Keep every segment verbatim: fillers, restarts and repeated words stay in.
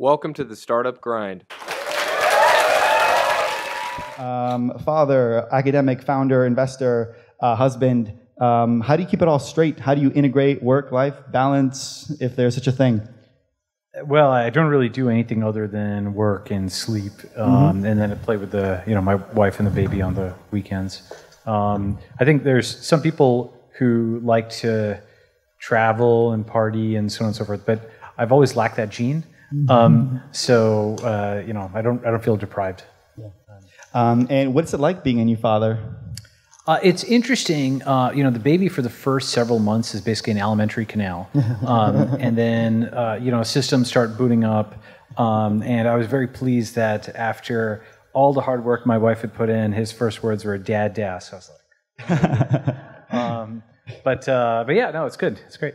Welcome to the Startup Grind. Um, father, academic, founder, investor, uh, husband. Um, how do you keep it all straight? How do you integrate work-life balance, if there's such a thing? Well, I don't really do anything other than work and sleep, um, mm-hmm. and then I play with the, you know, my wife and the baby on the weekends. Um, I think there's some people who like to travel and party and so on and so forth, but I've always lacked that gene. Mm-hmm. um, so uh, you know, I don't, I don't feel deprived. Yeah. Um, and what's it like being a new father? Uh, it's interesting, uh, you know, the baby for the first several months is basically an alimentary canal. Um, and then, uh, you know, systems start booting up. Um, and I was very pleased that after all the hard work my wife had put in, his first words were, "Dad, dad." So I was like, um, but, uh, but yeah, no, it's good. It's great.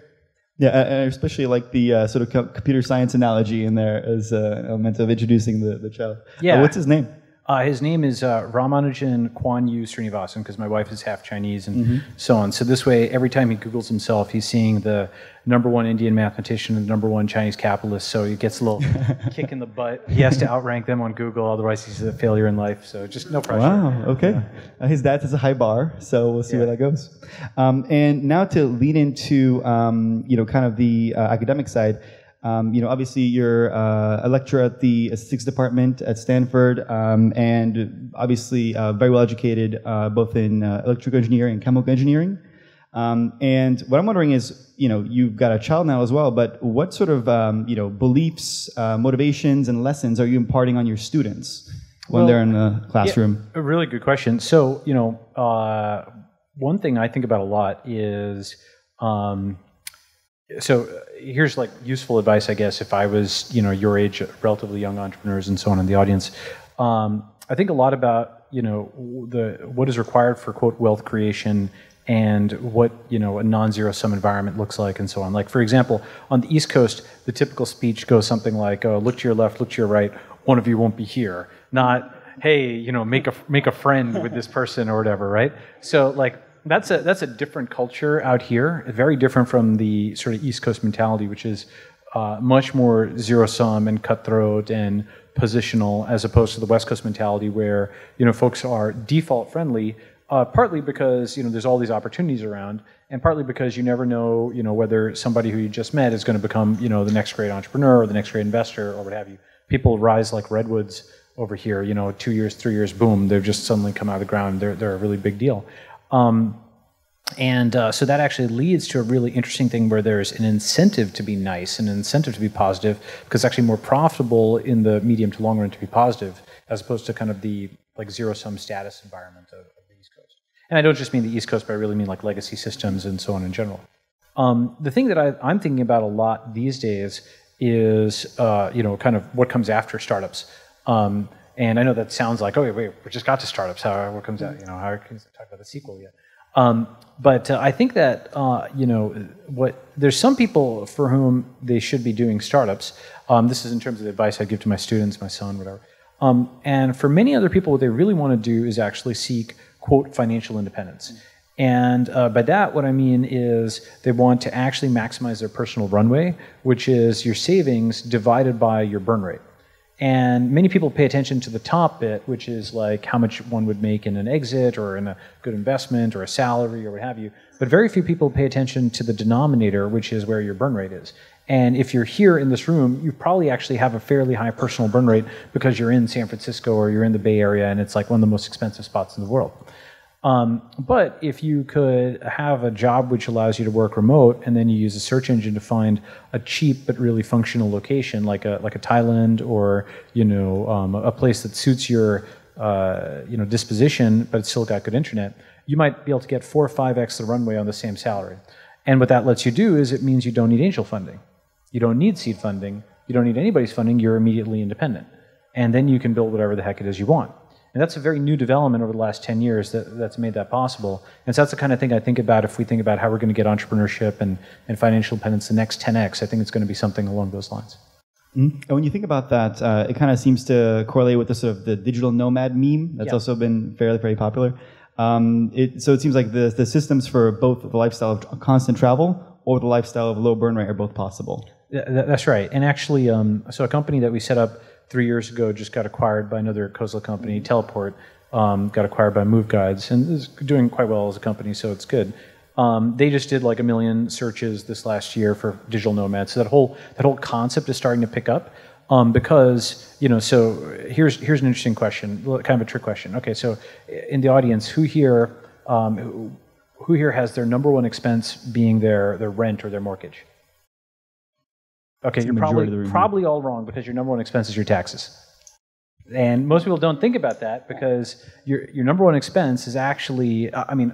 Yeah, and especially like the uh, sort of co computer science analogy in there as an uh, element of introducing the, the child. Yeah. Uh, what's his name? Uh, his name is uh, Ramanujan Kuan Yu Srinivasan, because my wife is half Chinese and mm-hmm. so on. So this way, every time he Googles himself, he's seeing the number one Indian mathematician and the number one Chinese capitalist. So he gets a little kick in the butt. He has to outrank them on Google, otherwise he's a failure in life. So just no pressure. Wow, okay. Yeah. Uh, his dad has a high bar, so we'll see yeah. where that goes. Um, and now to lead into um, you know, kind of the uh, academic side. Um, you know, obviously, you're uh, a lecturer at the Statistics Department at Stanford, um, and obviously uh, very well educated, uh, both in uh, electrical engineering and chemical engineering. Um, and what I'm wondering is, you know, you've got a child now as well, but what sort of, um, you know, beliefs, uh, motivations, and lessons are you imparting on your students when well, they're in the classroom? Yeah, a really good question. So, you know, uh, one thing I think about a lot is. Um, So here's like useful advice, I guess, if I was, you know, your age, relatively young entrepreneurs and so on in the audience. Um, I think a lot about, you know, the what is required for, quote, wealth creation and what, you know, a non-zero sum environment looks like and so on. Like, for example, on the East Coast, the typical speech goes something like, oh, look to your left, look to your right, one of you won't be here. Not, hey, you know, make a, make a friend with this person or whatever, right? So, like, That's a, that's a different culture out here, very different from the sort of East Coast mentality, which is uh, much more zero-sum and cutthroat and positional, as opposed to the West Coast mentality where, you know, folks are default-friendly, uh, partly because, you know, there's all these opportunities around, and partly because you never know, you know, whether somebody who you just met is going to become, you know, the next great entrepreneur or the next great investor or what have you. People rise like redwoods over here, you know, two years, three years, boom, they've just suddenly come out of the ground. They're, they're a really big deal. Um, and uh, so that actually leads to a really interesting thing where there's an incentive to be nice, an incentive to be positive, because it's actually more profitable in the medium to long run to be positive, as opposed to kind of the like zero-sum status environment of, of the East Coast. And I don't just mean the East Coast, but I really mean like legacy systems and so on in general. Um, the thing that I, I'm thinking about a lot these days is, uh, you know, kind of what comes after startups. Um, And I know that sounds like, oh, wait, wait, we just got to startups. How, what comes out? You know, how can talk about the sequel yet? Um, but uh, I think that, uh, you know, what there's some people for whom they should be doing startups. Um, this is in terms of the advice I give to my students, my son, whatever. Um, and for many other people, what they really want to do is actually seek, quote, financial independence. Mm-hmm. And uh, by that, what I mean is they want to actually maximize their personal runway, which is your savings divided by your burn rate. And many people pay attention to the top bit, which is like how much one would make in an exit or in a good investment or a salary or what have you. But very few people pay attention to the denominator, which is where your burn rate is. And if you're here in this room, you probably actually have a fairly high personal burn rate because you're in San Francisco or you're in the Bay Area and it's like one of the most expensive spots in the world. Um, but if you could have a job which allows you to work remote and then you use a search engine to find a cheap but really functional location like a, like a Thailand or, you know, um, a place that suits your, uh, you know, disposition, but it's still got good internet, you might be able to get four or five X the runway on the same salary. And what that lets you do is it means you don't need angel funding. You don't need seed funding. You don't need anybody's funding. You're immediately independent. And then you can build whatever the heck it is you want. And that's a very new development over the last ten years that, that's made that possible. And so that's the kind of thing I think about if we think about how we're going to get entrepreneurship and, and financial independence the next ten X. I think it's going to be something along those lines. Mm-hmm. And when you think about that, uh, it kind of seems to correlate with the sort of the digital nomad meme that's yeah. also been fairly, very popular. Um, it, so it seems like the, the systems for both the lifestyle of constant travel or the lifestyle of low burn rate are both possible. That's right. And actually, um, so a company that we set up three years ago just got acquired by another Kozla company, Teleport, um, got acquired by Move Guides, and is doing quite well as a company, so it's good. Um, they just did like a million searches this last year for digital nomads. So that whole that whole concept is starting to pick up um, because, you know, so here's, here's an interesting question, kind of a trick question. Okay, so in the audience, who here, um, who, who here has their number one expense being their, their rent or their mortgage? Okay, you're probably, probably all wrong because your number one expense is your taxes. And most people don't think about that because your, your number one expense is actually, I mean,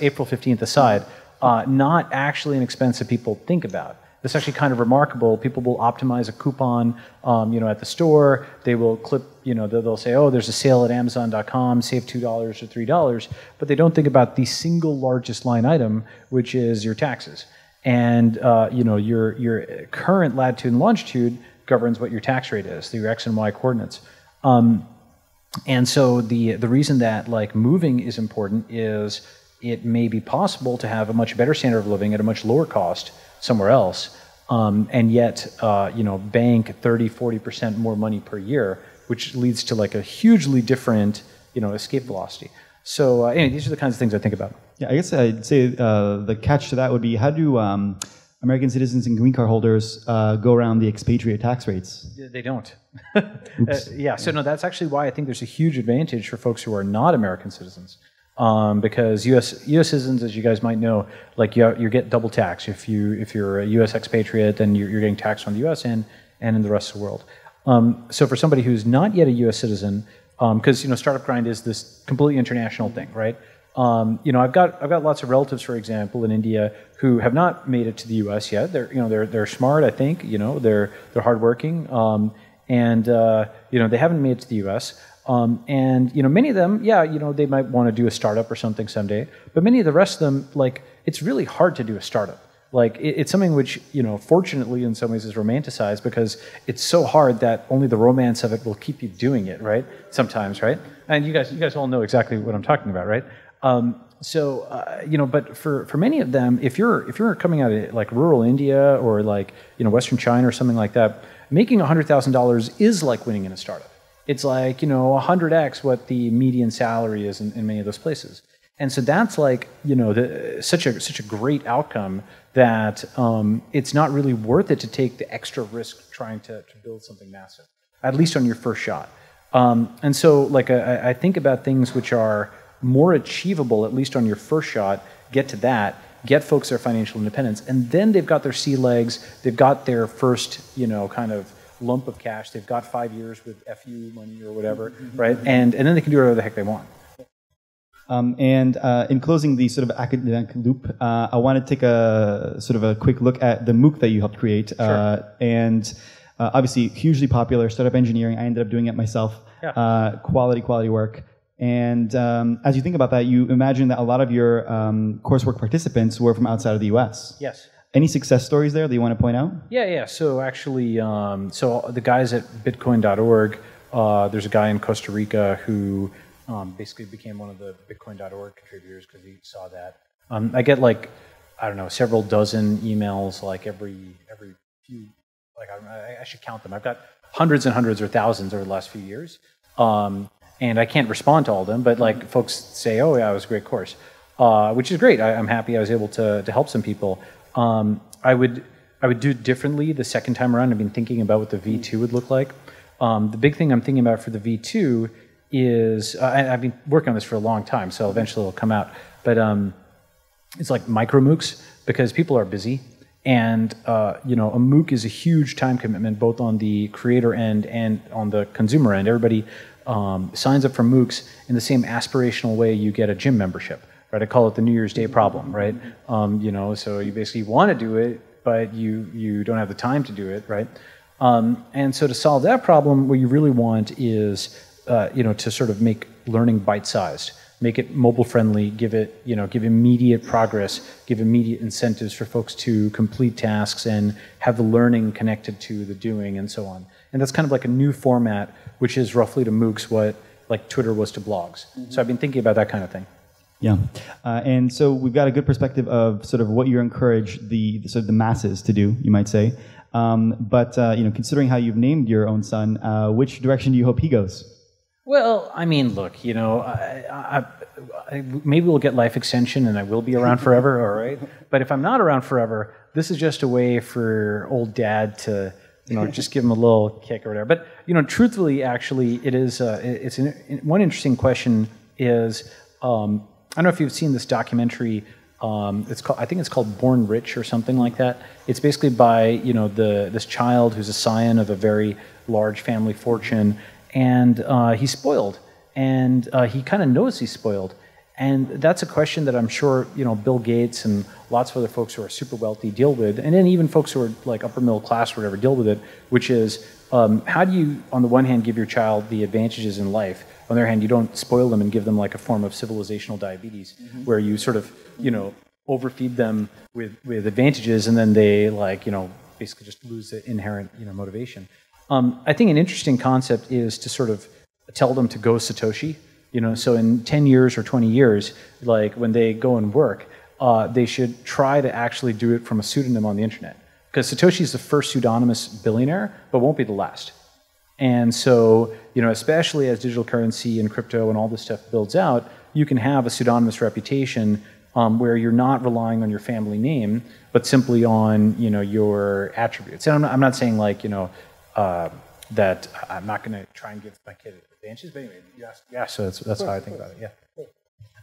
April fifteenth aside, uh, not actually an expense that people think about. It's actually kind of remarkable. People will optimize a coupon, um, you know, at the store. They will clip, you know, they'll, they'll say, oh, there's a sale at Amazon dot com, save two dollars or three dollars. But they don't think about the single largest line item, which is your taxes. And uh, you know, your, your current latitude and longitude governs what your tax rate is, your X and Y coordinates. Um, and so the, the reason that like moving is important is it may be possible to have a much better standard of living at a much lower cost somewhere else, um, and yet uh, you know, bank thirty, forty percent more money per year, which leads to like a hugely different, you know, escape velocity. So uh, anyway, these are the kinds of things I think about. Yeah, I guess I'd say uh, the catch to that would be how do um, American citizens and green card holders uh, go around the expatriate tax rates? They don't. uh, yeah, so no, that's actually why I think there's a huge advantage for folks who are not American citizens. Um, because U S citizens, as you guys might know, like you, you get double tax. If, you, if you're a U S expatriate, then you're, you're getting taxed on the U S end and in the rest of the world. Um, so for somebody who's not yet a U S citizen, because um, you know, Startup Grind is this completely international thing, right? Um, you know, I've got I've got lots of relatives, for example, in India who have not made it to the U S yet. They're you know they're they're smart, I think. You know, they're they're hardworking, um, and uh, you know, they haven't made it to the U S. Um, and you know, many of them, yeah, you know, they might want to do a startup or something someday. But many of the rest of them, like, it's really hard to do a startup. Like it, it's something which, you know, fortunately in some ways is romanticized because it's so hard that only the romance of it will keep you doing it, right? Sometimes, right? And you guys, you guys all know exactly what I'm talking about, right? Um, so uh, you know, but for for many of them, if you're if you're coming out of like rural India or like you know Western China or something like that, making one hundred thousand dollars is like winning in a startup. It's like you know one hundred x what the median salary is in, in many of those places. And so that's like you know the, such a such a great outcome that um, it's not really worth it to take the extra risk trying to, to build something massive, at least on your first shot. Um, and so like I, I think about things which are more achievable, at least on your first shot. Get to that. Get folks their financial independence, and then they've got their sea legs. They've got their first you know kind of lump of cash. They've got five years with F U money or whatever, right? And and then they can do whatever the heck they want. Um, and uh, in closing the sort of academic loop, uh, I want to take a sort of a quick look at the MOOC that you helped create. Sure. Uh, and uh, obviously hugely popular, startup engineering. I ended up doing it myself. Yeah. Uh, quality, quality work. And um, as you think about that, you imagine that a lot of your um, coursework participants were from outside of the U S. Yes. Any success stories there that you want to point out? Yeah, yeah. So actually, um, so the guys at Bitcoin dot org, uh, there's a guy in Costa Rica who... Um, basically became one of the Bitcoin dot org contributors because he saw that. Um, I get like, I don't know, several dozen emails like every every few, like I, I should count them. I've got hundreds and hundreds or thousands over the last few years. Um, and I can't respond to all of them, but like folks say, oh yeah, it was a great course, uh, which is great. I, I'm happy I was able to, to help some people. Um, I would I would do it differently the second time around. I've been thinking about what the V two would look like. Um, the big thing I'm thinking about for the V two is, uh, I, I've been working on this for a long time, so eventually it'll come out, but um, it's like micro MOOCs because people are busy, and uh, you know, a MOOC is a huge time commitment both on the creator end and on the consumer end. Everybody um, signs up for MOOCs in the same aspirational way you get a gym membership, right? I call it the New Year's Day problem, right? Um, you know, so you basically want to do it, but you, you don't have the time to do it, right? Um, and so to solve that problem, what you really want is Uh, you know, to sort of make learning bite-sized, make it mobile-friendly, give it, you know, give immediate progress, give immediate incentives for folks to complete tasks and have the learning connected to the doing and so on. And that's kind of like a new format, which is roughly to MOOCs what like Twitter was to blogs. Mm-hmm. So I've been thinking about that kind of thing. Yeah, uh, and so we've got a good perspective of sort of what you encourage the sort of the masses to do, you might say. Um, but uh, you know, considering how you've named your own son, uh, which direction do you hope he goes? Well, I mean, look, you know, I, I, I, maybe we'll get life extension and I will be around forever, all right? But if I'm not around forever, this is just a way for old dad to, you know, just give him a little kick or whatever. But, you know, truthfully, actually, it is, uh, it's an, one interesting question is, um, I don't know if you've seen this documentary, um, it's called, I think it's called Born Rich or something like that. It's basically by, you know, the this child who's a scion of a very large family fortune. And uh, he's spoiled, and uh, he kind of knows he's spoiled. And that's a question that I'm sure, you know, Bill Gates and lots of other folks who are super wealthy deal with, and then even folks who are like upper middle class or whatever deal with it, which is um, how do you, on the one hand, give your child the advantages in life? On the other hand, you don't spoil them and give them like a form of civilizational diabetes, mm-hmm. where you sort of, you know, overfeed them with, with advantages, and then they like, you know, basically just lose the inherent, you know, motivation. Um, I think an interesting concept is to sort of tell them to go Satoshi, you know, so in ten years or twenty years, like when they go and work, uh, they should try to actually do it from a pseudonym on the internet. Because Satoshi is the first pseudonymous billionaire, but won't be the last. And so, you know, especially as digital currency and crypto and all this stuff builds out, you can have a pseudonymous reputation um, where you're not relying on your family name, but simply on, you know, your attributes. And I'm not, I'm not saying like, you know, Uh, that I'm not going to try and give my kid advantages, but anyway, yes, yes. So that's, that's how I think about it. Yeah.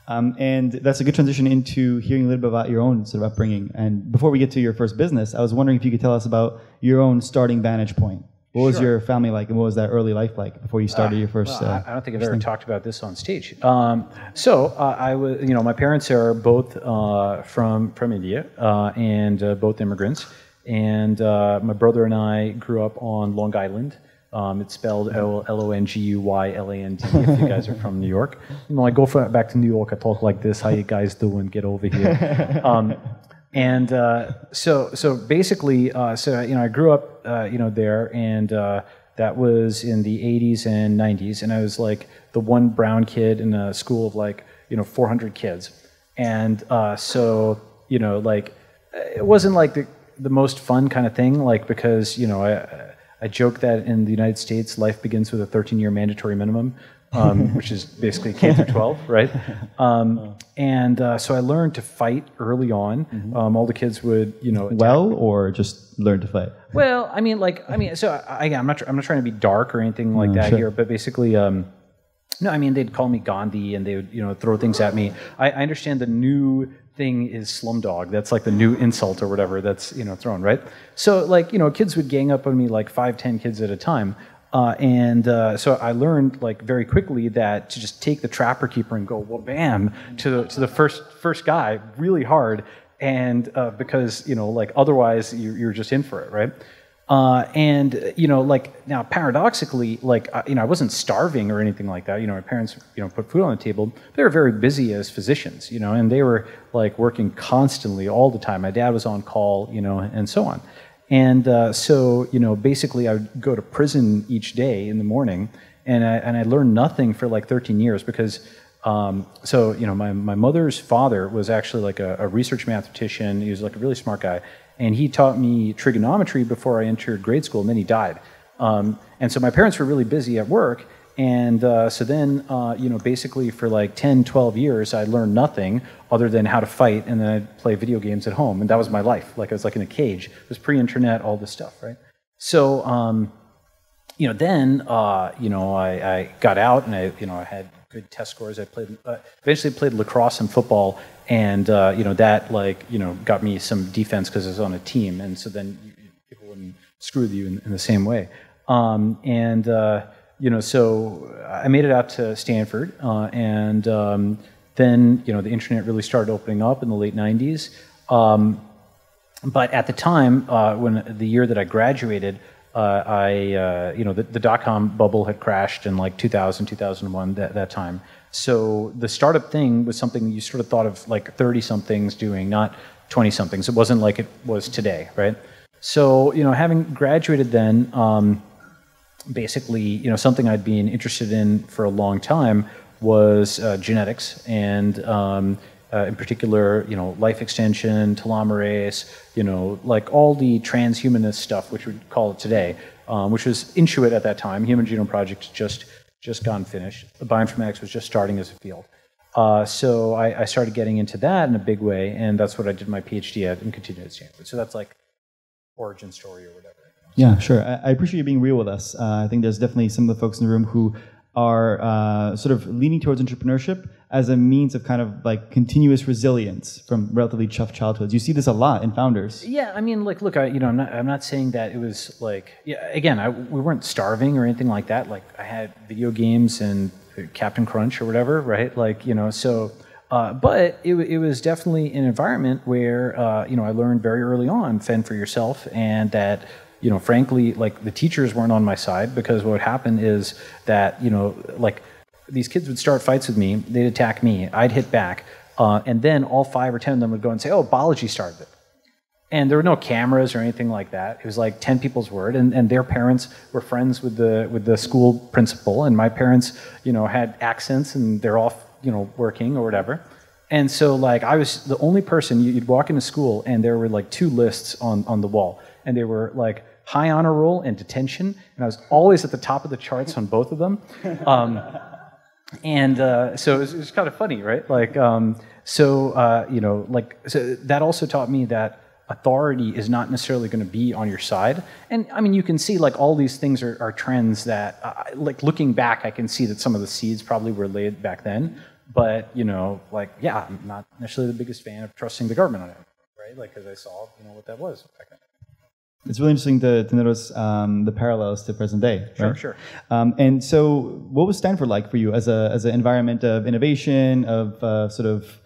Um, and that's a good transition into hearing a little bit about your own sort of upbringing. And before we get to your first business, I was wondering if you could tell us about your own starting vantage point. What was sure. your family like, and what was that early life like before you started uh, your first? Well, uh, I don't think I've ever thing. talked about this on stage. Um, so uh, I was, you know, my parents are both uh, from from India uh, and uh, both immigrants. And uh, my brother and I grew up on Long Island. Um, it's spelled L O N G U Y L A N D if you guys are from New York. You know, I go for, back to New York, I talk like this, how you guys doing, get over here. Um, and uh, so so basically, uh, so you know, I grew up uh, you know, there, and uh, that was in the eighties and nineties, and I was like the one brown kid in a school of like, you know, four hundred kids. And uh, so, you know, like, it wasn't like the the most fun kind of thing, like, because, you know, I, I joke that in the United States, life begins with a thirteen year mandatory minimum, um, which is basically K through twelve, right? Um, and uh, so I learned to fight early on. Mm-hmm. um, all the kids would, you know, attack. Well, or just learn to fight? Well, I mean, like, I mean, so I, I'm not, I'm not trying to be dark or anything like no, that sure. here, but basically, um, no, I mean, they'd call me Gandhi and they would, you know, throw things at me. I, I understand the new thing is slumdog. That's like the new insult or whatever that's, you know, thrown, right? So like, you know, kids would gang up on me like five, ten kids at a time. Uh, and uh, so I learned like very quickly that to just take the trapper keeper and go, well, bam, to the, to the first, first guy really hard. And uh, because, you know, like otherwise you, you're just in for it, right? Uh, and, you know, like now paradoxically, like, you know, I wasn't starving or anything like that. You know, my parents, you know, put food on the table. They were very busy as physicians, you know, and they were like working constantly all the time. My dad was on call, you know, and so on. And uh, so, you know, basically I would go to prison each day in the morning, and I, and I learned nothing for like thirteen years because, um, so, you know, my, my mother's father was actually like a, a research mathematician. He was like a really smart guy. And he taught me trigonometry before I entered grade school, and then he died. Um, and so my parents were really busy at work, and uh, so then, uh, you know, basically for like ten, twelve years, I learned nothing other than how to fight, and then I'd play video games at home, and that was my life. Like, I was like in a cage. It was pre-internet, all this stuff, right? So, um, you know, then, uh, you know, I, I got out, and I, you know, I had good test scores. I played, uh, eventually played lacrosse and football, and uh, you know, that like, you know, got me some defense because I was on a team, and so then you, you, people wouldn't screw with you in, in the same way. Um, and uh, you know, so I made it out to Stanford, uh, and um, then, you know, the internet really started opening up in the late nineties. Um, but at the time, uh, when the year that I graduated. Uh, I, uh, you know, the, the dot-com bubble had crashed in like two thousand, two thousand one, that, that time. So the startup thing was something you sort of thought of like thirty-somethings doing, not twenty-somethings. It wasn't like it was today, right? So, you know, having graduated then, um, basically, you know, something I'd been interested in for a long time was uh, genetics and um, uh, in particular, you know, life extension, telomerase, you know, like all the transhumanist stuff, which we call it today, um, which was Intuit at that time. Human Genome Project just just gone finished. Bioinformatics was just starting as a field. Uh, so I, I started getting into that in a big way, and that's what I did my PhD at and continued at Stanford. So that's like origin story or whatever. Yeah, sure. I, I appreciate you being real with us. Uh, I think there's definitely some of the folks in the room who are uh, sort of leaning towards entrepreneurship as a means of kind of like continuous resilience from relatively tough childhoods. You see this a lot in founders. Yeah, I mean, like, look, I, you know, I'm not, I'm not saying that it was like, yeah, again, I, we weren't starving or anything like that. Like, I had video games and Captain Crunch or whatever, right? Like, you know, so, uh, but it, it was definitely an environment where, uh, you know, I learned very early on, fend for yourself, and that, you know, frankly, like the teachers weren't on my side, because what would happen is that, you know, like these kids would start fights with me, they'd attack me, I'd hit back, uh, and then all five or ten of them would go and say, oh, Balaji started it. And there were no cameras or anything like that. It was like ten people's word, and, and their parents were friends with the with the school principal, and my parents, you know, had accents, and they're off, you know, working or whatever. And so, like, I was the only person, you'd walk into school, and there were like two lists on, on the wall, and they were like, high honor roll and detention, and I was always at the top of the charts on both of them. Um, and uh, so it was, it was kind of funny, right? Like, um, so, uh, you know, like, so that also taught me that authority is not necessarily going to be on your side. And I mean, you can see, like, all these things are, are trends that, uh, like, looking back, I can see that some of the seeds probably were laid back then. But, you know, like, yeah, I'm not necessarily the biggest fan of trusting the government on it, right? Like, because I saw, you know, what that was back then. It's really interesting to, to notice um, the parallels to present day. Right? Sure, sure. Um, and so, what was Stanford like for you as a as an environment of innovation, of uh, sort of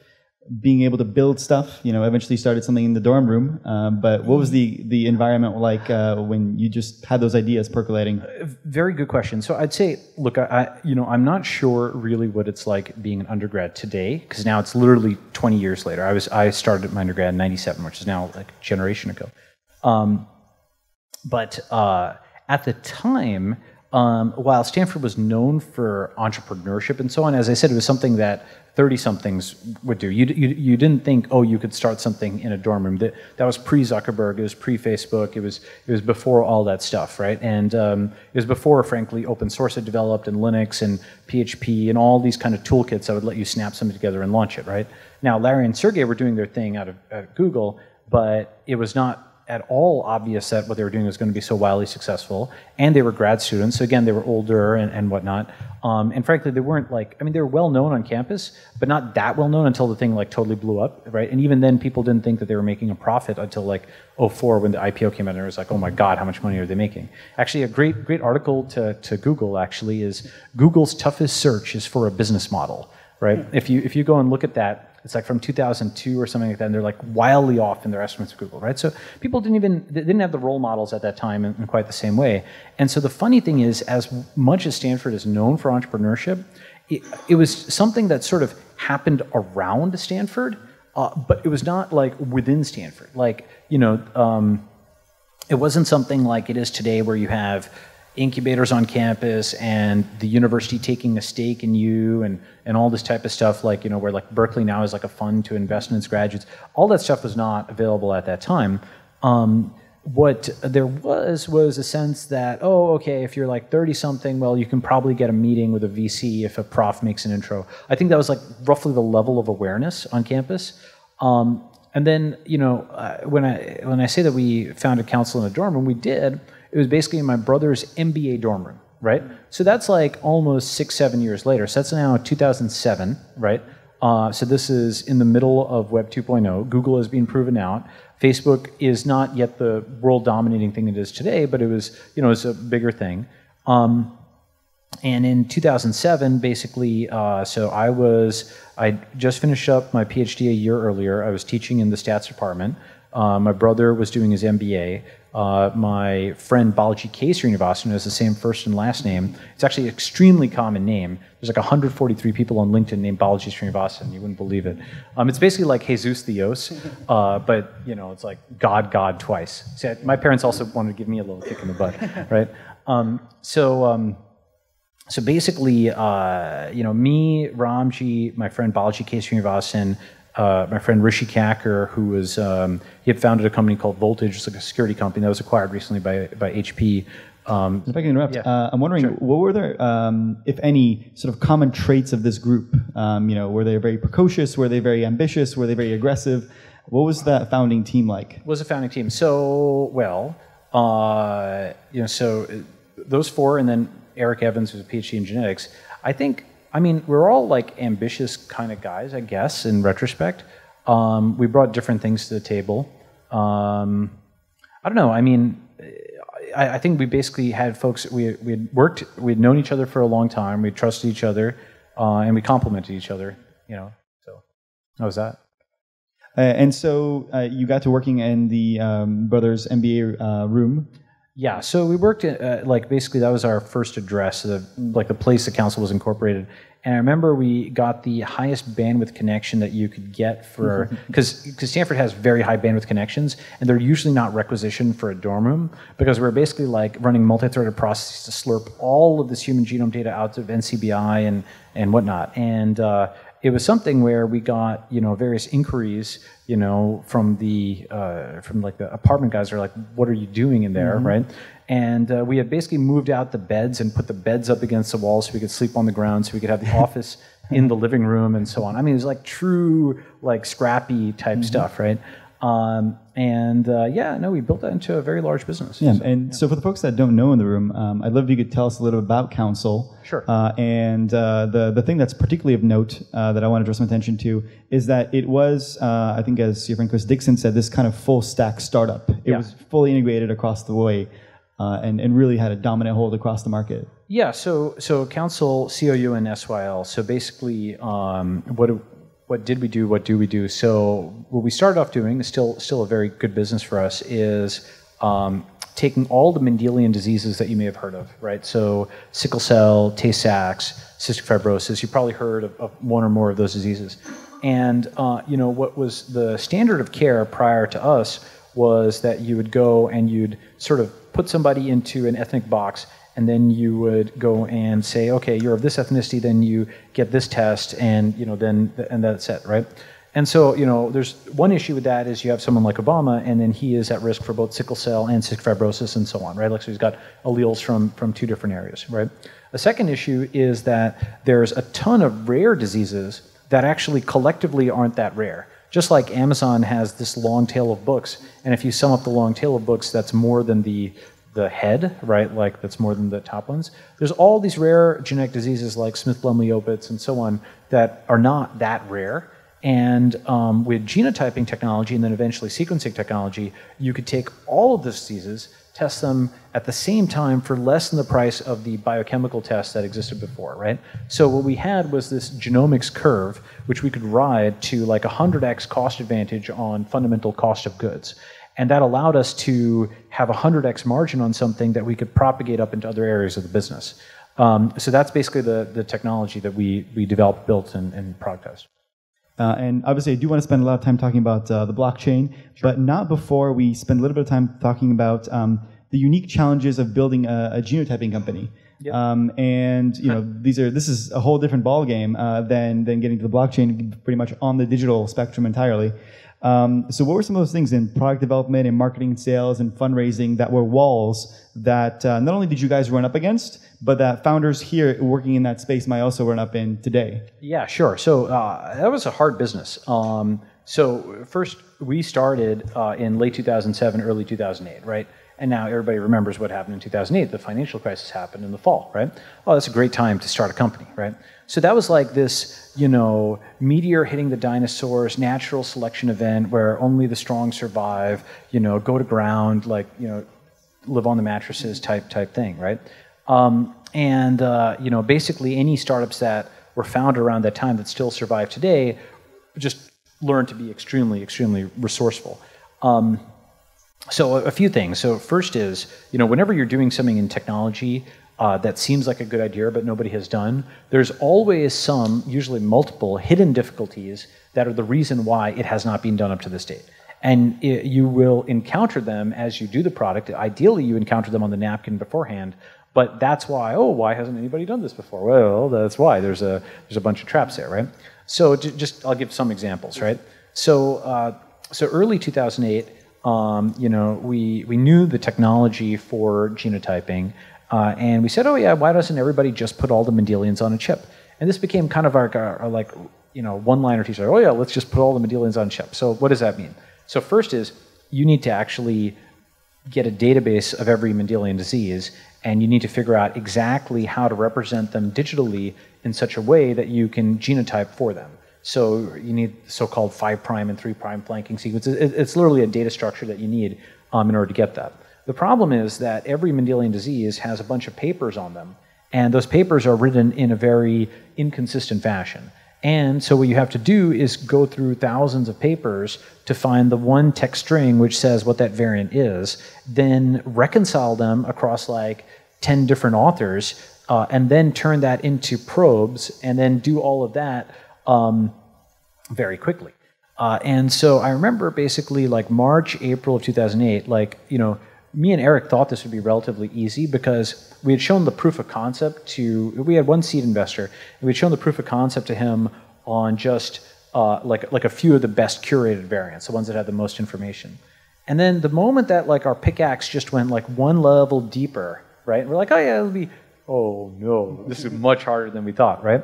being able to build stuff? You know, eventually started something in the dorm room. Um, but what was the the environment like uh, when you just had those ideas percolating? Uh, very good question. So I'd say, look, I, I you know I'm not sure really what it's like being an undergrad today, because now it's literally twenty years later. I was I started my undergrad in ninety-seven, which is now like a generation ago. Um, But uh, at the time, um, while Stanford was known for entrepreneurship and so on, as I said, it was something that thirty-somethings would do. You, you, you didn't think, oh, you could start something in a dorm room. That, that was pre-Zuckerberg, it was pre-Facebook, it was, it was before all that stuff, right? And um, it was before, frankly, open source had developed, and Linux and P H P and all these kind of toolkits that would let you snap something together and launch it, right? Now, Larry and Sergey were doing their thing out of, out of Google, but it was not at all obvious that what they were doing was going to be so wildly successful, and they were grad students, so again, they were older and, and whatnot, um, and frankly, they weren't like, I mean, they were well-known on campus, but not that well-known until the thing like totally blew up, right? And even then, people didn't think that they were making a profit until like oh four when the I P O came out, and it was like, oh my God, how much money are they making? Actually, a great, great article to, to Google, actually, is Google's toughest search is for a business model, right? Hmm. If you, if you go and look at that, it's like from two thousand two or something like that, and they're like wildly off in their estimates of Google, right? So people didn't even, they didn't have the role models at that time in, in quite the same way. And so the funny thing is, as much as Stanford is known for entrepreneurship, it, it was something that sort of happened around Stanford, uh, but it was not like within Stanford. Like, you know, um, it wasn't something like it is today where you have incubators on campus and the university taking a stake in you and, and all this type of stuff, like, you know, where like Berkeley now is like a fund to invest in its graduates. All that stuff was not available at that time. Um, what there was was a sense that, oh, okay, if you're like thirty-something, well, you can probably get a meeting with a V C if a prof makes an intro. I think that was like roughly the level of awareness on campus. Um, and then, you know, uh, when I when I say that we founded Counsyl in a dorm room, we did. It was basically in my brother's M B A dorm room, right? So that's like almost six, seven years later. So that's now two thousand seven, right? Uh, so this is in the middle of Web two point oh. Google has been proven out. Facebook is not yet the world-dominating thing it is today, but it was, you know, it's a bigger thing. Um, and in two thousand seven, basically, uh, so I was, I just finished up my PhD a year earlier. I was teaching in the stats department. Uh, my brother was doing his M B A. Uh, my friend Balaji K. Srinivasan has the same first and last name. It's actually an extremely common name. There's like one hundred forty-three people on LinkedIn named Balaji Srinivasan. You wouldn't believe it. Um, it's basically like Jesus Theos, uh, but, you know, it's like God, God twice. See, I, my parents also wanted to give me a little kick in the butt, right? Um, so, um, so basically, uh, you know, me, Ramji, my friend Balaji K. Srinivasan, uh, my friend Rishi Kacker, who was, um, he had founded a company called Voltage, it's like a security company that was acquired recently by, by H P. Um, if I can interrupt, yeah. uh, I'm wondering, sure. what were there, um, if any, sort of common traits of this group? Um, you know, were they very precocious? Were they very ambitious? Were they very aggressive? What was that founding team like? What was the founding team? So, well, uh, you know, so those four, and then Eric Evans, who's a PhD in genetics. I think, I mean, we're all like ambitious kind of guys, I guess, in retrospect. Um, we brought different things to the table. Um, I don't know, I mean, I think we basically had folks, we, we had worked, we had known each other for a long time, we trusted each other, uh, and we complimented each other, you know, so that was that. Uh, and so uh, you got to working in the um, Brothers M B A uh, room? Yeah, so we worked, in, uh, like basically that was our first address, the, like the place the council was incorporated. And I remember we got the highest bandwidth connection that you could get for, because Stanford has very high bandwidth connections, and they're usually not requisitioned for a dorm room, because we're basically like running multi-threaded processes to slurp all of this human genome data out of N C B I and, and whatnot. And uh, it was something where we got, you know, various inquiries, you know, from the, uh, from like the apartment guys are like, what are you doing in there, mm-hmm. right? And uh, we had basically moved out the beds and put the beds up against the wall so we could sleep on the ground, so we could have the office in the living room and so on. I mean, it was like true, like scrappy type mm-hmm. stuff, right? Um, and uh, yeah, no, we built that into a very large business. Yeah, so, and yeah. so for the folks that don't know in the room, um, I'd love if you could tell us a little about Counsyl. Sure. Uh, and uh, the, the thing that's particularly of note uh, that I want to draw some attention to is that it was, uh, I think as your friend Chris Dixon said, this kind of full stack startup. It yeah. was fully integrated across the way. Uh, and, and really had a dominant hold across the market. Yeah, so so Counsyl, C O U N S Y L. So basically, um, what what did we do? What do we do? So what we started off doing is still still a very good business for us is um, taking all the Mendelian diseases that you may have heard of, right? So sickle cell, Tay-Sachs, cystic fibrosis. You probably heard of, of one or more of those diseases. And uh, you know what was the standard of care prior to us was that you would go and you'd sort of put somebody into an ethnic box, and then you would go and say, okay, you're of this ethnicity, then you get this test, and you know, then and that's it, right? And so, you know, there's one issue with that is you have someone like Obama, and then he is at risk for both sickle cell and cystic fibrosis and so on, right? Like, so he's got alleles from, from two different areas, right? A second issue is that there's a ton of rare diseases that actually collectively aren't that rare. Just like Amazon has this long tail of books, and if you sum up the long tail of books, that's more than the the head, right? Like that's more than the top ones. There's all these rare genetic diseases like Smith-Blumley-Opitz and so on that are not that rare. And um, with genotyping technology and then eventually sequencing technology, you could take all of those diseases, test them at the same time for less than the price of the biochemical tests that existed before, right? So what we had was this genomics curve, which we could ride to like one hundred x cost advantage on fundamental cost of goods. And that allowed us to have one hundred x margin on something that we could propagate up into other areas of the business. Um, so that's basically the, the technology that we, we developed, built, and, and productized. Uh, and obviously, I do want to spend a lot of time talking about uh, the blockchain, sure. but not before we spend a little bit of time talking about um, the unique challenges of building a, a genotyping company. Yep. Um, and you know, these are this is a whole different ballgame uh, than than getting to the blockchain, pretty much on the digital spectrum entirely. Um, so, what were some of those things in product development, and marketing, and sales, and fundraising that were walls that uh, not only did you guys run up against, but that founders here working in that space might also run up in today? Yeah, sure. So uh, that was a hard business. Um, so first, we started uh, in late two thousand seven, early two thousand eight, right? And now everybody remembers what happened in two thousand eight. The financial crisis happened in the fall, right? Oh, that's a great time to start a company, right? So that was like this, you know, meteor hitting the dinosaurs, natural selection event where only the strong survive, you know, go to ground, like, you know, live on the mattresses type type thing, right? Um, and, uh, you know, basically any startups that were founded around that time that still survive today just learned to be extremely, extremely resourceful. Um, So a few things. So first is, you know, whenever you're doing something in technology uh, that seems like a good idea but nobody has done, there's always some, usually multiple, hidden difficulties that are the reason why it has not been done up to this date. And it, you will encounter them as you do the product. Ideally, you encounter them on the napkin beforehand, But that's why, oh, why hasn't anybody done this before? Well, that's why. There's a, there's a bunch of traps there, right? So just, I'll give some examples, right? So, uh, so early two thousand eight, um, you know, we, we knew the technology for genotyping, uh, and we said, oh yeah, why doesn't everybody just put all the Mendelians on a chip? And this became kind of our, our, our like, you know, one-liner teacher, oh yeah, let's just put all the Mendelians on a chip. So what does that mean? So first is, you need to actually get a database of every Mendelian disease, and you need to figure out exactly how to represent them digitally in such a way that you can genotype for them. So you need so-called five prime and three prime flanking sequences. It's literally a data structure that you need um, in order to get that. The problem is that every Mendelian disease has a bunch of papers on them, and those papers are written in a very inconsistent fashion. And so what you have to do is go through thousands of papers to find the one text string which says what that variant is, then reconcile them across like ten different authors, uh, and then turn that into probes, and then do all of that um, very quickly. Uh, and so I remember basically like March, April of two thousand eight, like, you know, me and Eric thought this would be relatively easy because we had shown the proof of concept to, we had one seed investor, and we had shown the proof of concept to him on just uh, like, like a few of the best curated variants, the ones that had the most information. And then the moment that like our pickaxe just went like one level deeper, right? And we're like, oh yeah, it'll be, oh no, this is much harder than we thought, right?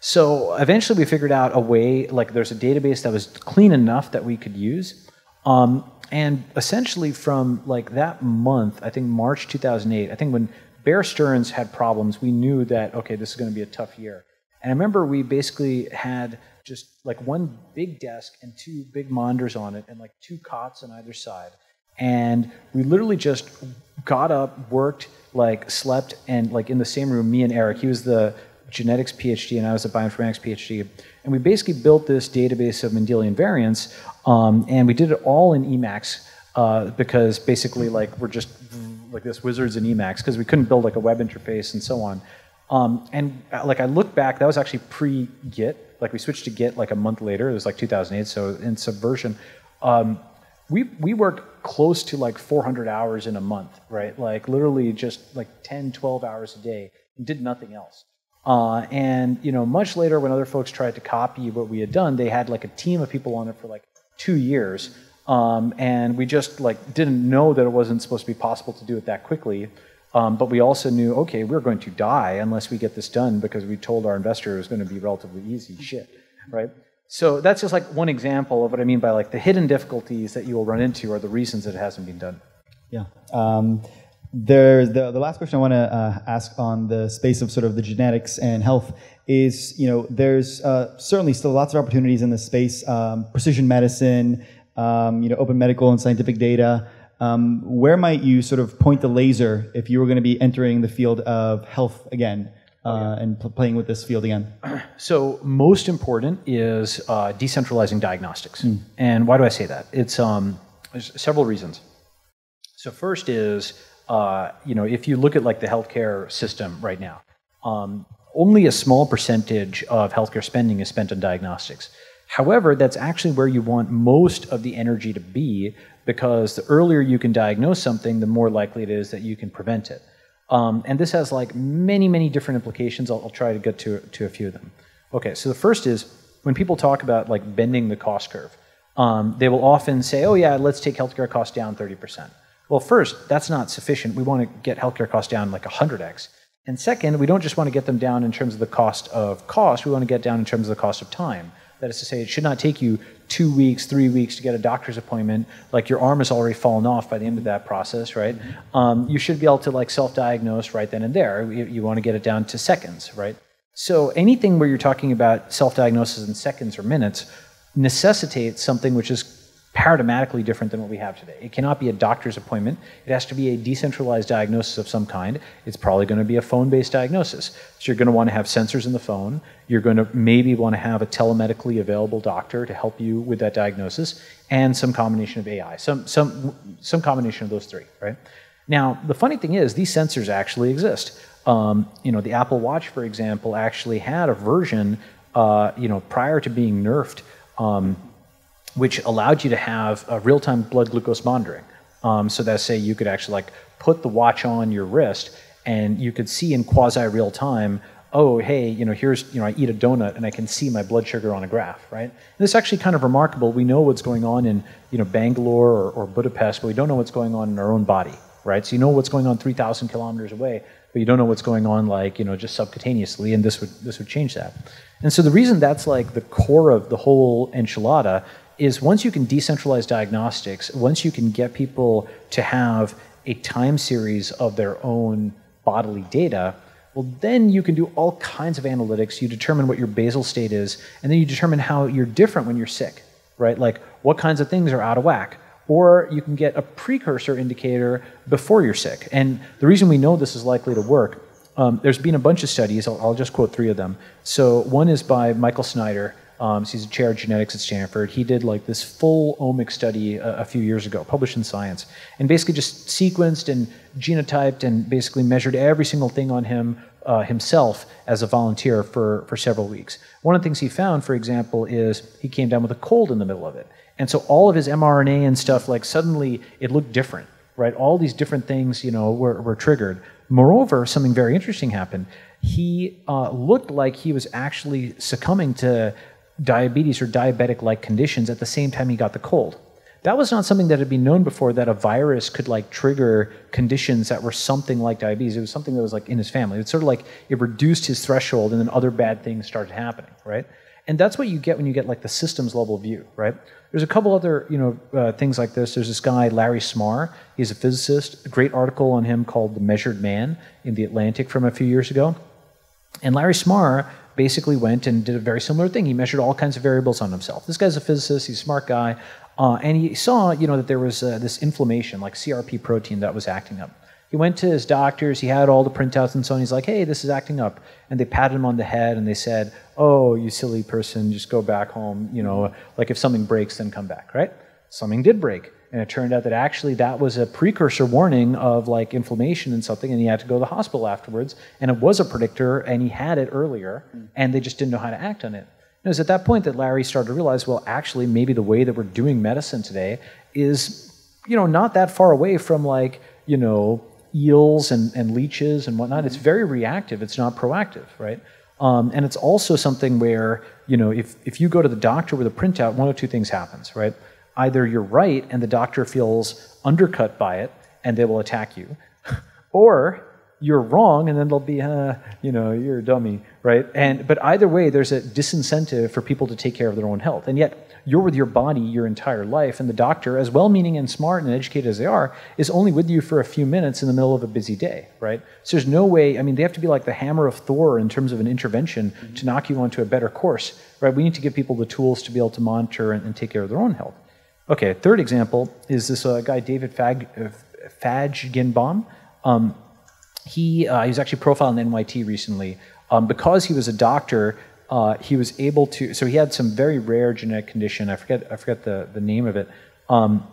So eventually we figured out a way, like there's a database that was clean enough that we could use. Um, And essentially from like that month, I think March two thousand eight, I think when Bear Stearns had problems, we knew that, okay, this is going to be a tough year. And I remember we basically had just like one big desk and two big monitors on it and like two cots on either side. And we literally just got up, worked, like slept, and like in the same room, me and Eric, he was the genetics PhD and I was a bioinformatics PhD. And we basically built this database of Mendelian variants, um, and we did it all in Emacs uh, because basically like we're just like this wizards in Emacs because we couldn't build like a web interface and so on. Um, and like I look back, that was actually pre-Git. Like we switched to Git like a month later. It was like two thousand eight, so in Subversion. Um, we, we worked close to like four hundred hours in a month, right? Like literally just like ten, twelve hours a day and did nothing else. Uh, and, you know, much later when other folks tried to copy what we had done, they had like a team of people on it for like two years. Um, and we just like didn't know that it wasn't supposed to be possible to do it that quickly. Um, but we also knew, okay, we're going to die unless we get this done because we told our investor it was going to be relatively easy shit, right? So that's just like one example of what I mean by like the hidden difficulties that you will run into are the reasons that it hasn't been done. Yeah. Um... There's the, the last question I want to uh, ask on the space of sort of the genetics and health is, you know, there's uh, certainly still lots of opportunities in this space, um, precision medicine, um, you know, open medical and scientific data. Um, where might you sort of point the laser if you were going to be entering the field of health again uh, oh, yeah. and pl playing with this field again? So most important is uh, decentralizing diagnostics. Mm. And why do I say that? It's um, there's several reasons. So first is... Uh, you know, if you look at like the healthcare system right now, um, only a small percentage of healthcare spending is spent on diagnostics. However, that's actually where you want most of the energy to be because the earlier you can diagnose something, the more likely it is that you can prevent it. Um, and this has like many, many different implications. I'll, I'll try to get to, to a few of them. Okay, so the first is when people talk about like bending the cost curve, um, they will often say, oh yeah, let's take healthcare costs down thirty percent. Well, first, that's not sufficient. We want to get healthcare costs down like one hundred X. And second, we don't just want to get them down in terms of the cost of cost. We want to get down in terms of the cost of time. That is to say, it should not take you two weeks, three weeks to get a doctor's appointment. Like your arm has already fallen off by the end of that process, right? Um, you should be able to like self-diagnose right then and there. You, you want to get it down to seconds, right? So anything where you're talking about self-diagnosis in seconds or minutes necessitates something which is paradigmatically different than what we have today. It cannot be a doctor's appointment. It has to be a decentralized diagnosis of some kind. It's probably going to be a phone-based diagnosis. So you're going to want to have sensors in the phone. You're going to maybe want to have a telemedically available doctor to help you with that diagnosis and some combination of A I, some, some, some combination of those three, right? Now, the funny thing is these sensors actually exist. Um, you know, the Apple Watch, for example, actually had a version, uh, you know, prior to being nerfed, um, which allowed you to have a real-time blood glucose monitoring. Um, so that, say, you could actually like put the watch on your wrist and you could see in quasi real time, oh, hey, you know, here's, you know, I eat a donut and I can see my blood sugar on a graph, right? And it's actually kind of remarkable. We know what's going on in, you know, Bangalore or, or Budapest, but we don't know what's going on in our own body, right? So you know what's going on three thousand kilometers away, but you don't know what's going on, like, you know, just subcutaneously, and this would, this would change that. And so the reason that's like the core of the whole enchilada is once you can decentralize diagnostics, once you can get people to have a time series of their own bodily data, well, then you can do all kinds of analytics. You determine what your basal state is, and then you determine how you're different when you're sick, right? Like what kinds of things are out of whack. Or you can get a precursor indicator before you're sick. And the reason we know this is likely to work, um, there's been a bunch of studies. I'll, I'll just quote three of them. So one is by Michael Snyder. Um, so he's a chair of genetics at Stanford. He did like this full omic study a, a few years ago, published in Science, and basically just sequenced and genotyped and basically measured every single thing on him uh, himself as a volunteer for, for several weeks. One of the things he found, for example, is he came down with a cold in the middle of it. And so all of his mRNA and stuff, like suddenly it looked different, right? All these different things, you know, were, were triggered. Moreover, something very interesting happened. He uh, looked like he was actually succumbing to diabetes or diabetic-like conditions at the same time he got the cold. That was not something that had been known before, that a virus could like trigger conditions that were something like diabetes. It was something that was like in his family. It's sort of like it reduced his threshold, and then other bad things started happening, right? And that's what you get when you get like the systems level view, right? There's a couple other, you know, uh, things like this. There's this guy, Larry Smarr. He's a physicist. A great article on him called The Measured Man in The Atlantic from a few years ago. And Larry Smarr basically went and did a very similar thing. He measured all kinds of variables on himself. This guy's a physicist, he's a smart guy, uh, and he saw, you know, that there was uh, this inflammation, like C R P protein that was acting up. He went to his doctors, he had all the printouts and so on, he's like, hey, this is acting up. And they patted him on the head and they said, oh, you silly person, just go back home, you know, like if something breaks, then come back, right? Something did break. And it turned out that actually that was a precursor warning of like inflammation and something, and he had to go to the hospital afterwards, and it was a predictor, and he had it earlier, mm. and they just didn't know how to act on it. And it was at that point that Larry started to realize, well, actually, maybe the way that we're doing medicine today is, you know, not that far away from like, you know, eels and, and leeches and whatnot. Mm. It's very reactive, it's not proactive, right? Um, and it's also something where, you know, if, if you go to the doctor with a printout, one of two things happens, right? Either you're right and the doctor feels undercut by it and they will attack you, or you're wrong and then they'll be, uh, you know, you're a dummy, right? And, but either way, there's a disincentive for people to take care of their own health. And yet, you're with your body your entire life, and the doctor, as well-meaning and smart and educated as they are, is only with you for a few minutes in the middle of a busy day, right? So there's no way, I mean, they have to be like the hammer of Thor in terms of an intervention mm-hmm. to knock you onto a better course, right? We need to give people the tools to be able to monitor and, and take care of their own health. Okay, third example is this uh, guy, David Fag, uh, Fajgenbaum. Um, he, uh, he was actually profiled in N Y T recently. Um, because he was a doctor, uh, he was able to, so he had some very rare genetic condition. I forget, I forget the, the name of it. Um,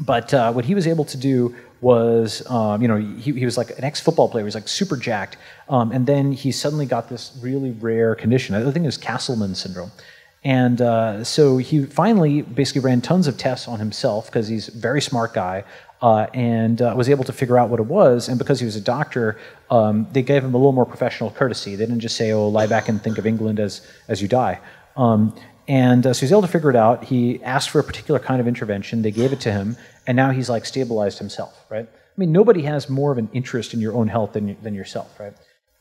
but uh, what he was able to do was, um, you know, he, he was like an ex-football player. He was like super jacked. Um, and then he suddenly got this really rare condition. I think it was Castleman syndrome. And uh, so he finally basically ran tons of tests on himself because he's a very smart guy uh, and uh, was able to figure out what it was. And because he was a doctor, um, they gave him a little more professional courtesy. They didn't just say, oh, lie back and think of England as, as you die. Um, and uh, so he was able to figure it out. He asked for a particular kind of intervention. They gave it to him. And now he's like stabilized himself, right? I mean, nobody has more of an interest in your own health than, than yourself, right?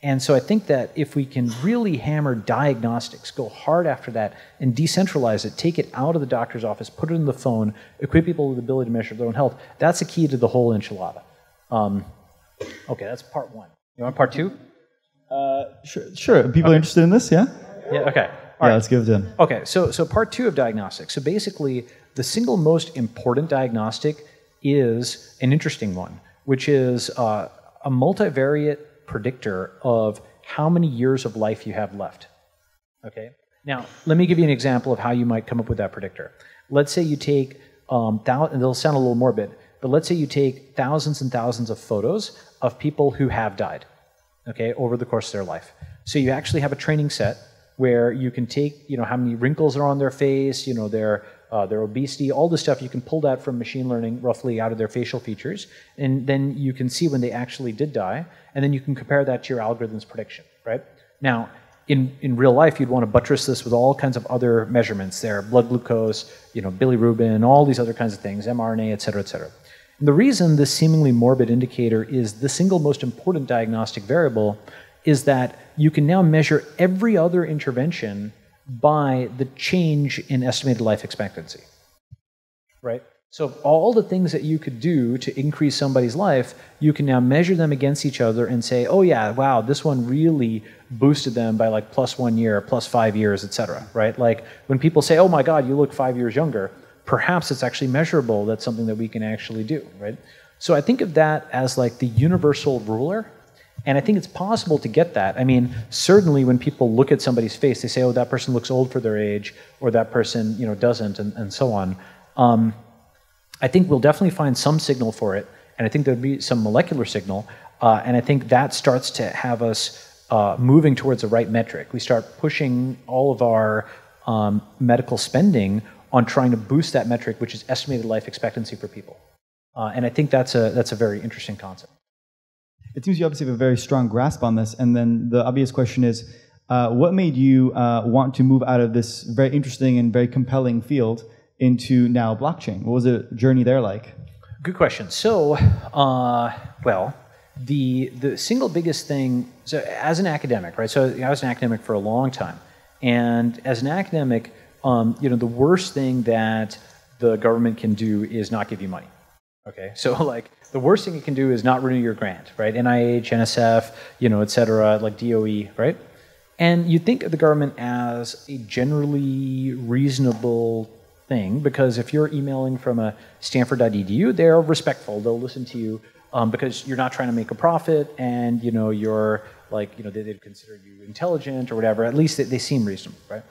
And so I think that if we can really hammer diagnostics, go hard after that, and decentralize it, take it out of the doctor's office, put it in the phone, equip people with the ability to measure their own health, that's the key to the whole enchilada. Um, okay, that's part one. You want part two? Uh, sure, sure. People okay. are interested in this, yeah? Yeah, okay. All yeah, right. Let's give it in. Okay, so, so part two of diagnostics. So basically, the single most important diagnostic is an interesting one, which is uh, a multivariate predictor of how many years of life you have left. Okay? Now, let me give you an example of how you might come up with that predictor. Let's say you take, um, thou- and it'll sound a little morbid, but let's say you take thousands and thousands of photos of people who have died, okay, over the course of their life. So you actually have a training set where you can take, you know, how many wrinkles are on their face, you know, their uh, their obesity, all the stuff you can pull that from machine learning roughly out of their facial features, and then you can see when they actually did die, and then you can compare that to your algorithm's prediction, right? Now, in, in real life, you'd want to buttress this with all kinds of other measurements there, blood glucose, you know, bilirubin, all these other kinds of things, mRNA, et cetera, et cetera. And the reason this seemingly morbid indicator is the single most important diagnostic variable is that you can now measure every other intervention by the change in estimated life expectancy, right? So all the things that you could do to increase somebody's life, you can now measure them against each other and say, oh yeah, wow, this one really boosted them by like plus one year, plus five years, et cetera, right? Like when people say, oh my God, you look five years younger, perhaps it's actually measurable. That's something that we can actually do, right? So I think of that as like the universal ruler. And I think it's possible to get that. I mean, certainly when people look at somebody's face, they say, oh, that person looks old for their age, or that person, you know, doesn't, and, and so on. Um, I think we'll definitely find some signal for it, and I think there'll be some molecular signal, uh, and I think that starts to have us uh, moving towards the right metric. We start pushing all of our um, medical spending on trying to boost that metric, which is estimated life expectancy for people. Uh, and I think that's a, that's a very interesting concept. It seems you obviously have a very strong grasp on this, and then the obvious question is, uh, what made you uh, want to move out of this very interesting and very compelling field into now blockchain? What was the journey there like? Good question. So, uh, well, the the single biggest thing, so as an academic, right? So I was an academic for a long time, and as an academic, um, you know, the worst thing that the government can do is not give you money. Okay, so like the worst thing you can do is not renew your grant, right? N I H, N S F, you know, et cetera, like D O E, right? And you think of the government as a generally reasonable thing, because if you're emailing from a stanford dot e d u, they're respectful. They'll listen to you um, because you're not trying to make a profit, and you know you're like you know they, they've considered you intelligent or whatever. At least they, they seem reasonable, right?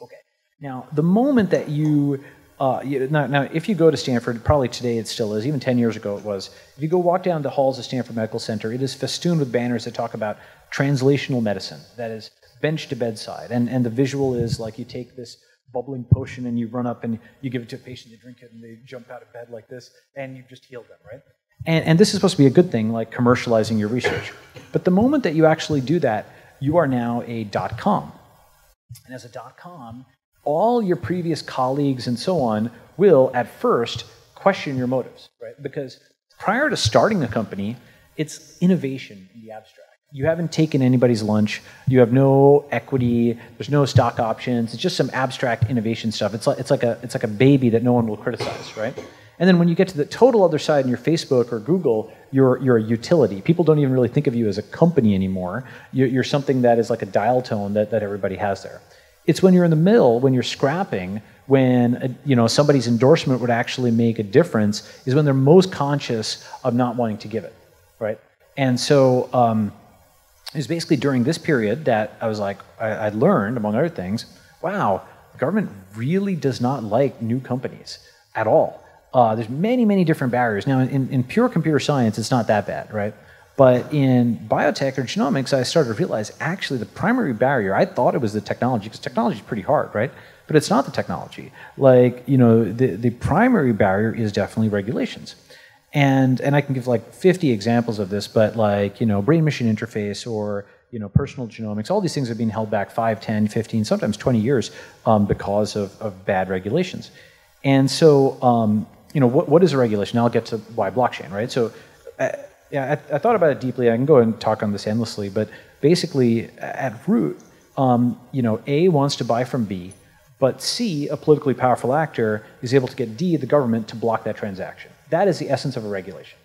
Okay. Now the moment that you, uh, you now, now if you go to Stanford, probably today it still is. Even ten years ago it was. If you go walk down the halls of Stanford Medical Center, it is festooned with banners that talk about translational medicine. That is bench to bedside, and and the visual is like you take this bubbling potion and you run up and you give it to a patient, they drink it and they jump out of bed like this, and you've just healed them, right? And, and this is supposed to be a good thing, like commercializing your research. But the moment that you actually do that, you are now a dot-com. And as a dot-com, all your previous colleagues and so on will, at first, question your motives, right? Because prior to starting a company, it's innovation in the abstract. You haven't taken anybody's lunch, you have no equity, there's no stock options, it's just some abstract innovation stuff. It's like, it's like, a, it's like a baby that no one will criticize, right? And then when you get to the total other side in your Facebook or Google, you're, you're a utility. People don't even really think of you as a company anymore. You're, you're something that is like a dial tone that, that everybody has there. It's when you're in the middle, when you're scrapping, when a, you know, somebody's endorsement would actually make a difference, is when they're most conscious of not wanting to give it, right? And so, um, it was basically during this period that I was like, I, I learned, among other things, wow, the government really does not like new companies at all. Uh, there's many, many different barriers. Now, in, in pure computer science, it's not that bad, right? But in biotech or genomics, I started to realize, actually, the primary barrier, I thought it was the technology, because technology is pretty hard, right? But it's not the technology. Like, you know, the, the primary barrier is definitely regulations. And, and I can give like fifty examples of this, but like, you know, brain machine interface or, you know, personal genomics, all these things have been held back five, ten, fifteen, sometimes twenty years um, because of, of bad regulations. And so, um, you know, what, what is a regulation? Now I'll get to why blockchain, right? So, uh, yeah, I, I thought about it deeply. I can go and talk on this endlessly, but basically at root, um, you know, A wants to buy from B, but C, a politically powerful actor, is able to get D, the government, to block that transaction. That is the essence of a regulation.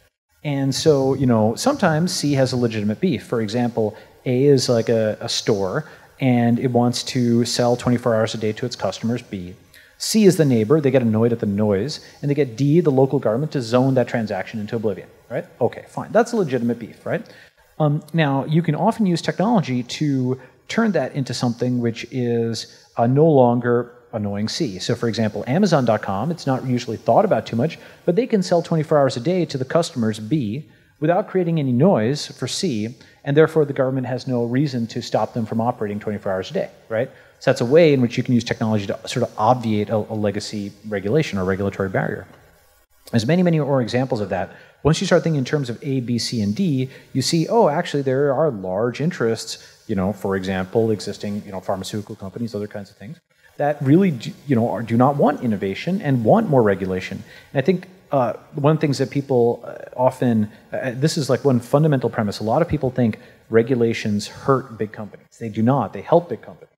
And so, you know, sometimes C has a legitimate beef. For example, A is like a, a store, and it wants to sell twenty-four hours a day to its customers, B. C is the neighbor. They get annoyed at the noise. And they get D, the local government, to zone that transaction into oblivion, right? Okay, fine. That's a legitimate beef, right? Um, now, you can often use technology to turn that into something which is uh, no longer annoying C. So for example, Amazon dot com, it's not usually thought about too much, but they can sell twenty-four hours a day to the customers B, without creating any noise for C, and therefore the government has no reason to stop them from operating twenty-four hours a day, right? So that's a way in which you can use technology to sort of obviate a, a legacy regulation or regulatory barrier. There's many, many more examples of that. Once you start thinking in terms of A, B, C, and D, you see, oh, actually there are large interests, you know, for example, existing, you know, pharmaceutical companies, other kinds of things, that really, do, you know, are, do not want innovation and want more regulation. And I think uh, one of the things that people uh, often, uh, this is like one fundamental premise, a lot of people think regulations hurt big companies. They do not, they help big companies.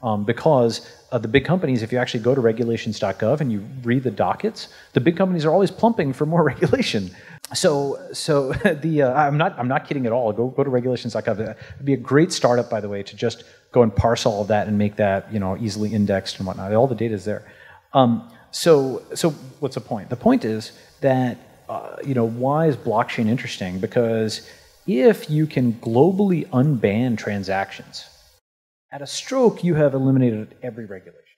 Um, because uh, the big companies, if you actually go to regulations dot gov and you read the dockets, the big companies are always plumping for more regulation. So, so the uh, I'm not I'm not kidding at all. Go go to regulations dot gov. It'd be a great startup, by the way, to just go and parse all of that and make that, you know, easily indexed and whatnot. All the data is there. Um, so, so what's the point? The point is that uh, you know, why is blockchain interesting? Because if you can globally unban transactions, at a stroke, you have eliminated every regulation.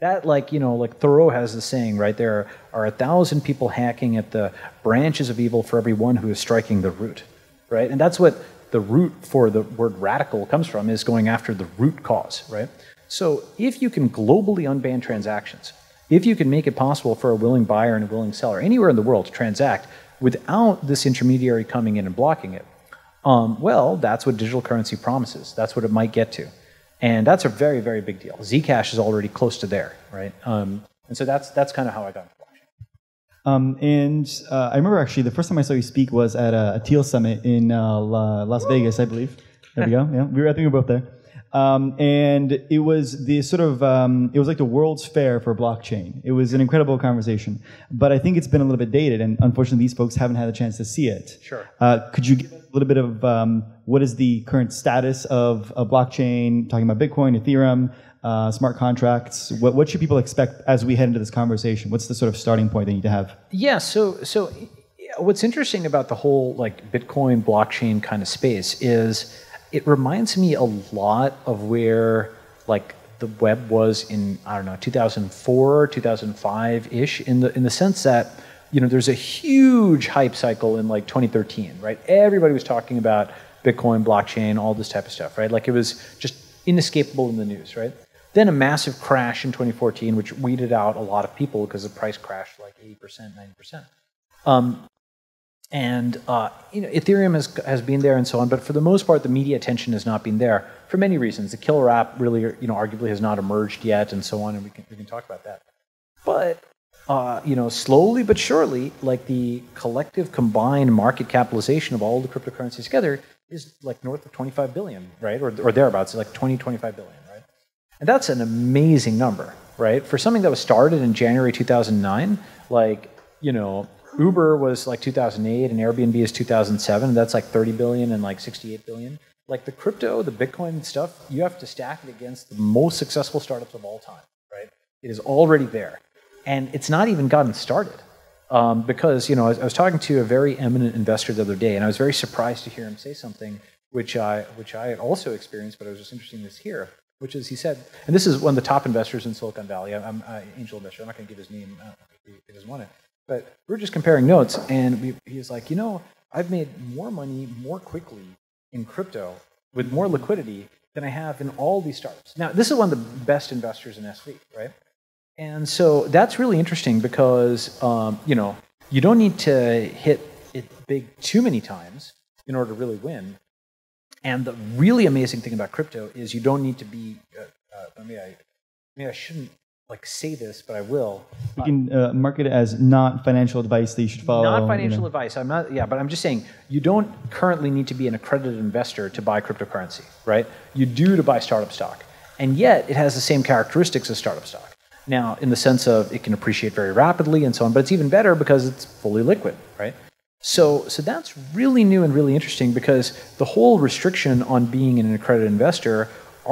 That, like, you know, like Thoreau has the saying, right? There are a thousand people hacking at the branches of evil for every one who is striking the root, right? And that's what the root for the word radical comes from, is going after the root cause, right? So if you can globally unban transactions, if you can make it possible for a willing buyer and a willing seller anywhere in the world to transact without this intermediary coming in and blocking it, Um, well, that's what digital currency promises. That's what it might get to. And that's a very, very big deal. Zcash is already close to there, right? Um, and so that's that's kind of how I got into blockchain. Um, and uh, I remember, actually, the first time I saw you speak was at a, a Teal Summit in uh, La, Las Vegas, I believe. There we go. Yeah, we were, I think we were both there. Um, and it was the sort of, um, it was like the World's Fair for blockchain. It was an incredible conversation. But I think it's been a little bit dated, and unfortunately these folks haven't had a chance to see it. Sure. Uh, could you give a little bit of um, what is the current status of, of blockchain, talking about Bitcoin, Ethereum, uh, smart contracts? What, what should people expect as we head into this conversation? What's the sort of starting point they need to have? Yeah, so, so what's interesting about the whole like Bitcoin, blockchain kind of space is, it reminds me a lot of where like the web was in, I don't know, two thousand four, two thousand five-ish, in the in the sense that, you know, there's a huge hype cycle in like twenty thirteen, right? Everybody was talking about Bitcoin, blockchain, all this type of stuff, right? Like it was just inescapable in the news, right? Then a massive crash in twenty fourteen, which weeded out a lot of people because the price crashed like eighty percent, ninety percent. Um, And uh, you know, Ethereum has has been there and so on, but for the most part, the media attention has not been there for many reasons. The killer app really, you know, arguably has not emerged yet, and so on, and we can we can talk about that. But uh, you know, slowly but surely, like the collective combined market capitalization of all the cryptocurrencies together is like north of twenty-five billion, right, or or thereabouts, like twenty, twenty-five billion, right? And that's an amazing number, right, for something that was started in January two thousand nine, like, you know. Uber was like two thousand eight, and Airbnb is two thousand seven. That's like thirty billion and like sixty-eight billion. Like the crypto, the Bitcoin stuff, you have to stack it against the most successful startups of all time, right? It is already there, and it's not even gotten started um, because, you know, I was, I was talking to a very eminent investor the other day, and I was very surprised to hear him say something which I which I had also experienced, but it was just interesting to hear. Which is, he said, and this is one of the top investors in Silicon Valley. I'm an angel investor. I'm not going to give his name. I don't know if he doesn't want it. But we're just comparing notes, and we, he was like, you know, I've made more money more quickly in crypto with more liquidity than I have in all these startups. Now, this is one of the best investors in S V, right? And so that's really interesting because, um, you know, you don't need to hit it big too many times in order to really win. And the really amazing thing about crypto is you don't need to be, uh, uh, maybe, I, maybe I shouldn't, like, say this, but I will. You can uh, mark it as not financial advice that you should follow. Not financial, you know, advice. I'm not, yeah, but I'm just saying you don't currently need to be an accredited investor to buy cryptocurrency, right? You do to buy startup stock. And yet it has the same characteristics as startup stock. Now, in the sense of it can appreciate very rapidly and so on, but it's even better because it's fully liquid, right? So, so that's really new and really interesting because the whole restriction on being an accredited investor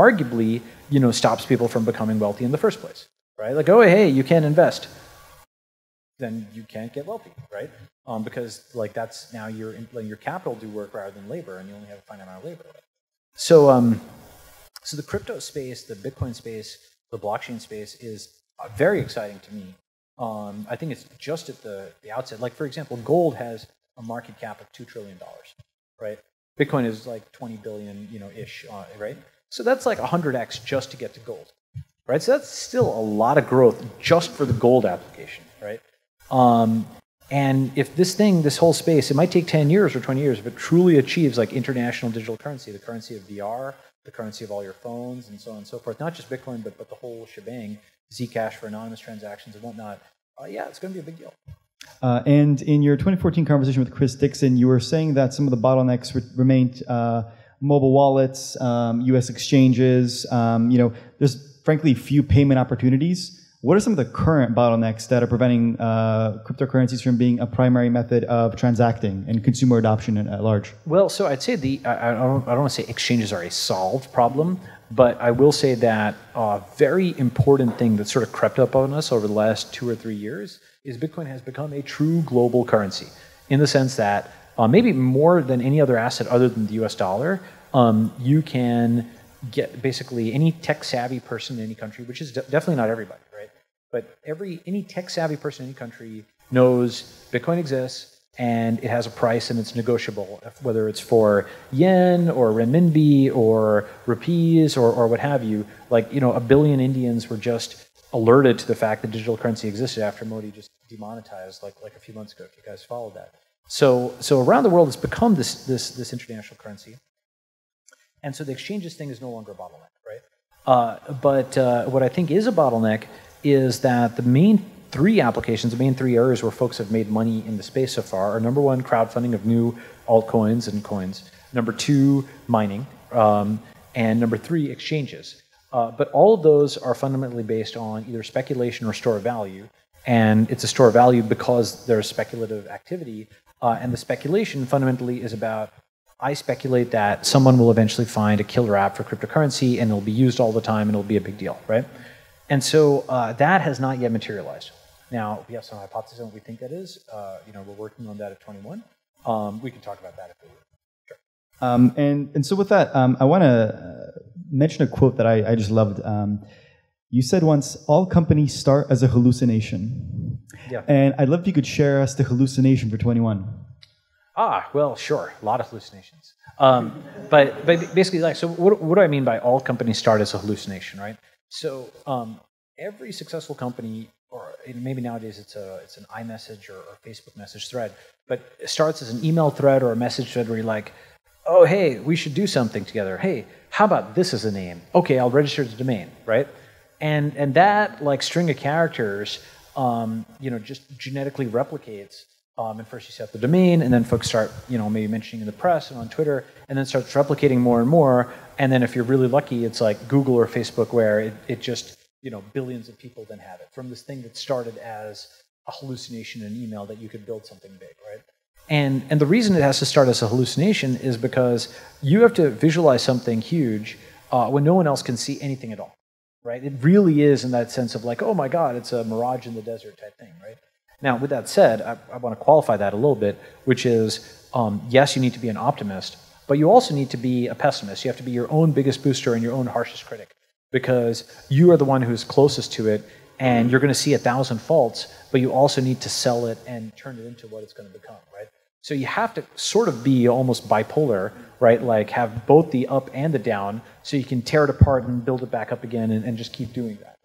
arguably, you know, stops people from becoming wealthy in the first place. Right? Like, oh, hey, you can't invest, then you can't get wealthy, right? Um, because like that's now you're letting your capital do work rather than labor, and you only have a finite amount of labor. So, um, so the crypto space, the Bitcoin space, the blockchain space is uh, very exciting to me. Um, I think it's just at the, the outset. Like, for example, gold has a market cap of two trillion dollars, right? Bitcoin is like twenty billion, you know, ish, right? So that's like one hundred x just to get to gold, right? So that's still a lot of growth just for the gold application, right? Um, and if this thing, this whole space, it might take ten years or twenty years, if it truly achieves like international digital currency, the currency of V R, the currency of all your phones, and so on and so forth, not just Bitcoin, but, but the whole shebang, Zcash for anonymous transactions and whatnot, uh, yeah, it's going to be a big deal. Uh, and in your twenty fourteen conversation with Chris Dixon, you were saying that some of the bottlenecks re remained uh, mobile wallets, um, U S exchanges. Um, you know, there's frankly few payment opportunities. What are some of the current bottlenecks that are preventing uh, cryptocurrencies from being a primary method of transacting and consumer adoption at large? Well, so I'd say the I, I don't I don't want to say exchanges are a solved problem, but I will say that a very important thing that sort of crept up on us over the last two or three years is Bitcoin has become a true global currency in the sense that uh, maybe more than any other asset other than the U S dollar, um, you can get basically any tech-savvy person in any country, which is de definitely not everybody, right? But every any tech-savvy person in any country knows Bitcoin exists and it has a price and it's negotiable, whether it's for yen or renminbi or rupees or, or what have you. Like, you know, a billion Indians were just alerted to the fact that digital currency existed after Modi just demonetized like, like a few months ago, if you guys followed that. So, so around the world, it's become this, this, this international currency. And so the exchanges thing is no longer a bottleneck, right? Uh, but uh, what I think is a bottleneck is that the main three applications, the main three areas where folks have made money in the space so far are number one, crowdfunding of new altcoins and coins. Number two, mining. Um, and number three, exchanges. Uh, but all of those are fundamentally based on either speculation or store of value. And it's a store of value because there's speculative activity. Uh, and the speculation fundamentally is about, I speculate that someone will eventually find a killer app for cryptocurrency and it'll be used all the time and it'll be a big deal, right? And so uh, that has not yet materialized. Now, we have some hypothesis on what we think that is. Uh, you know, we're working on that at twenty-one. Um, we can talk about that if we were. Sure. Um, and, and so with that, um, I want to mention a quote that I, I just loved. Um, you said once, all companies start as a hallucination. Yeah. And I'd love if you could share us the hallucination for twenty-one. Ah, well, sure, a lot of hallucinations. Um, but, but basically, like, so what, what do I mean by all companies start as a hallucination, right? So um, every successful company, or maybe nowadays it's a it's an iMessage or, or Facebook message thread, but it starts as an email thread or a message thread where you're like, oh, hey, we should do something together. Hey, how about this as a name? Okay, I'll register the domain, right? And and that like string of characters, um, you know, just genetically replicates. Um, and first you set the domain, and then folks start, you know, maybe mentioning in the press and on Twitter, and then starts replicating more and more. And then if you're really lucky, it's like Google or Facebook, where it, it just, you know, billions of people then have it from this thing that started as a hallucination in email that you could build something big, right? And and the reason it has to start as a hallucination is because you have to visualize something huge uh, when no one else can see anything at all, right? It really is in that sense of like, oh my God, it's a mirage in the desert type thing, right? Now, with that said, I, I want to qualify that a little bit, which is, um, yes, you need to be an optimist, but you also need to be a pessimist. You have to be your own biggest booster and your own harshest critic, because you are the one who's closest to it, and you're going to see a thousand faults, but you also need to sell it and turn it into what it's going to become, right? So you have to sort of be almost bipolar, right? Like have both the up and the down, so you can tear it apart and build it back up again and, and just keep doing that.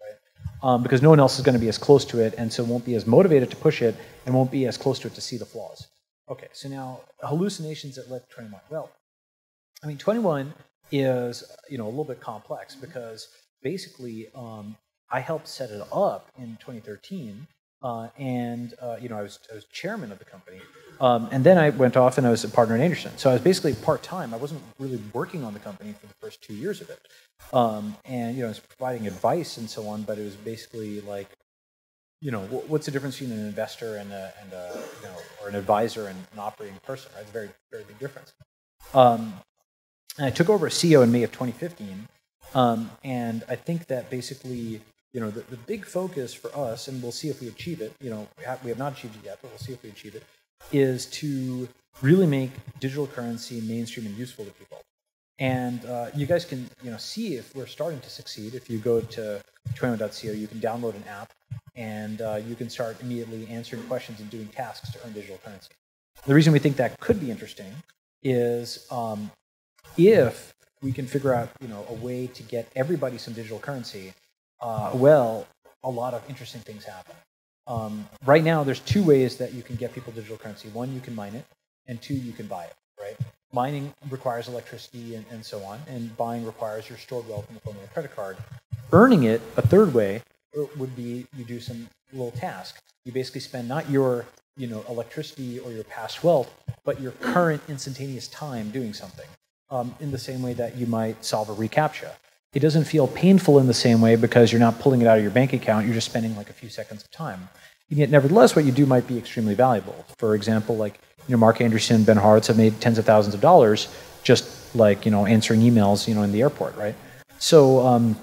Um, because no one else is going to be as close to it, and so won't be as motivated to push it, and won't be as close to it to see the flaws. Okay, so now hallucinations that led to twenty-one. Well, I mean, twenty-one is, you know, a little bit complex, because basically um, I helped set it up in twenty thirteen, uh, and uh, you know, I was I was chairman of the company, um, and then I went off and I was a partner in Anderson. So I was basically part time. I wasn't really working on the company for the first two years of it. Um, and, you know, it's providing advice and so on, but it was basically like, you know, what's the difference between an investor and a, and a you know, or an advisor and an operating person, right? It's a very, very big difference. Um, and I took over as C E O in May of twenty fifteen, um, and I think that basically, you know, the, the big focus for us, and we'll see if we achieve it, you know, we have, we have not achieved it yet, but we'll see if we achieve it, is to really make digital currency mainstream and useful to people. And uh, you guys can, you know, see if we're starting to succeed. If you go to twenty-one dot co, you can download an app, and uh, you can start immediately answering questions and doing tasks to earn digital currency. The reason we think that could be interesting is um, if we can figure out, you know, a way to get everybody some digital currency, uh, well, a lot of interesting things happen. Um, right now, there's two ways that you can get people digital currency. One, you can mine it, and two, you can buy it, right? Mining requires electricity and, and so on, and buying requires your stored wealth in the form of a credit card. Earning it, a third way, would be you do some little task. You basically spend not your, you know, electricity or your past wealth, but your current instantaneous time doing something, um, in the same way that you might solve a reCAPTCHA. It doesn't feel painful in the same way because you're not pulling it out of your bank account, you're just spending like a few seconds of time. And yet, nevertheless, what you do might be extremely valuable. For example, like, you know, Mark Anderson, Ben Horowitz have made tens of thousands of dollars just like, you know, answering emails, you know, in the airport, right? So, um,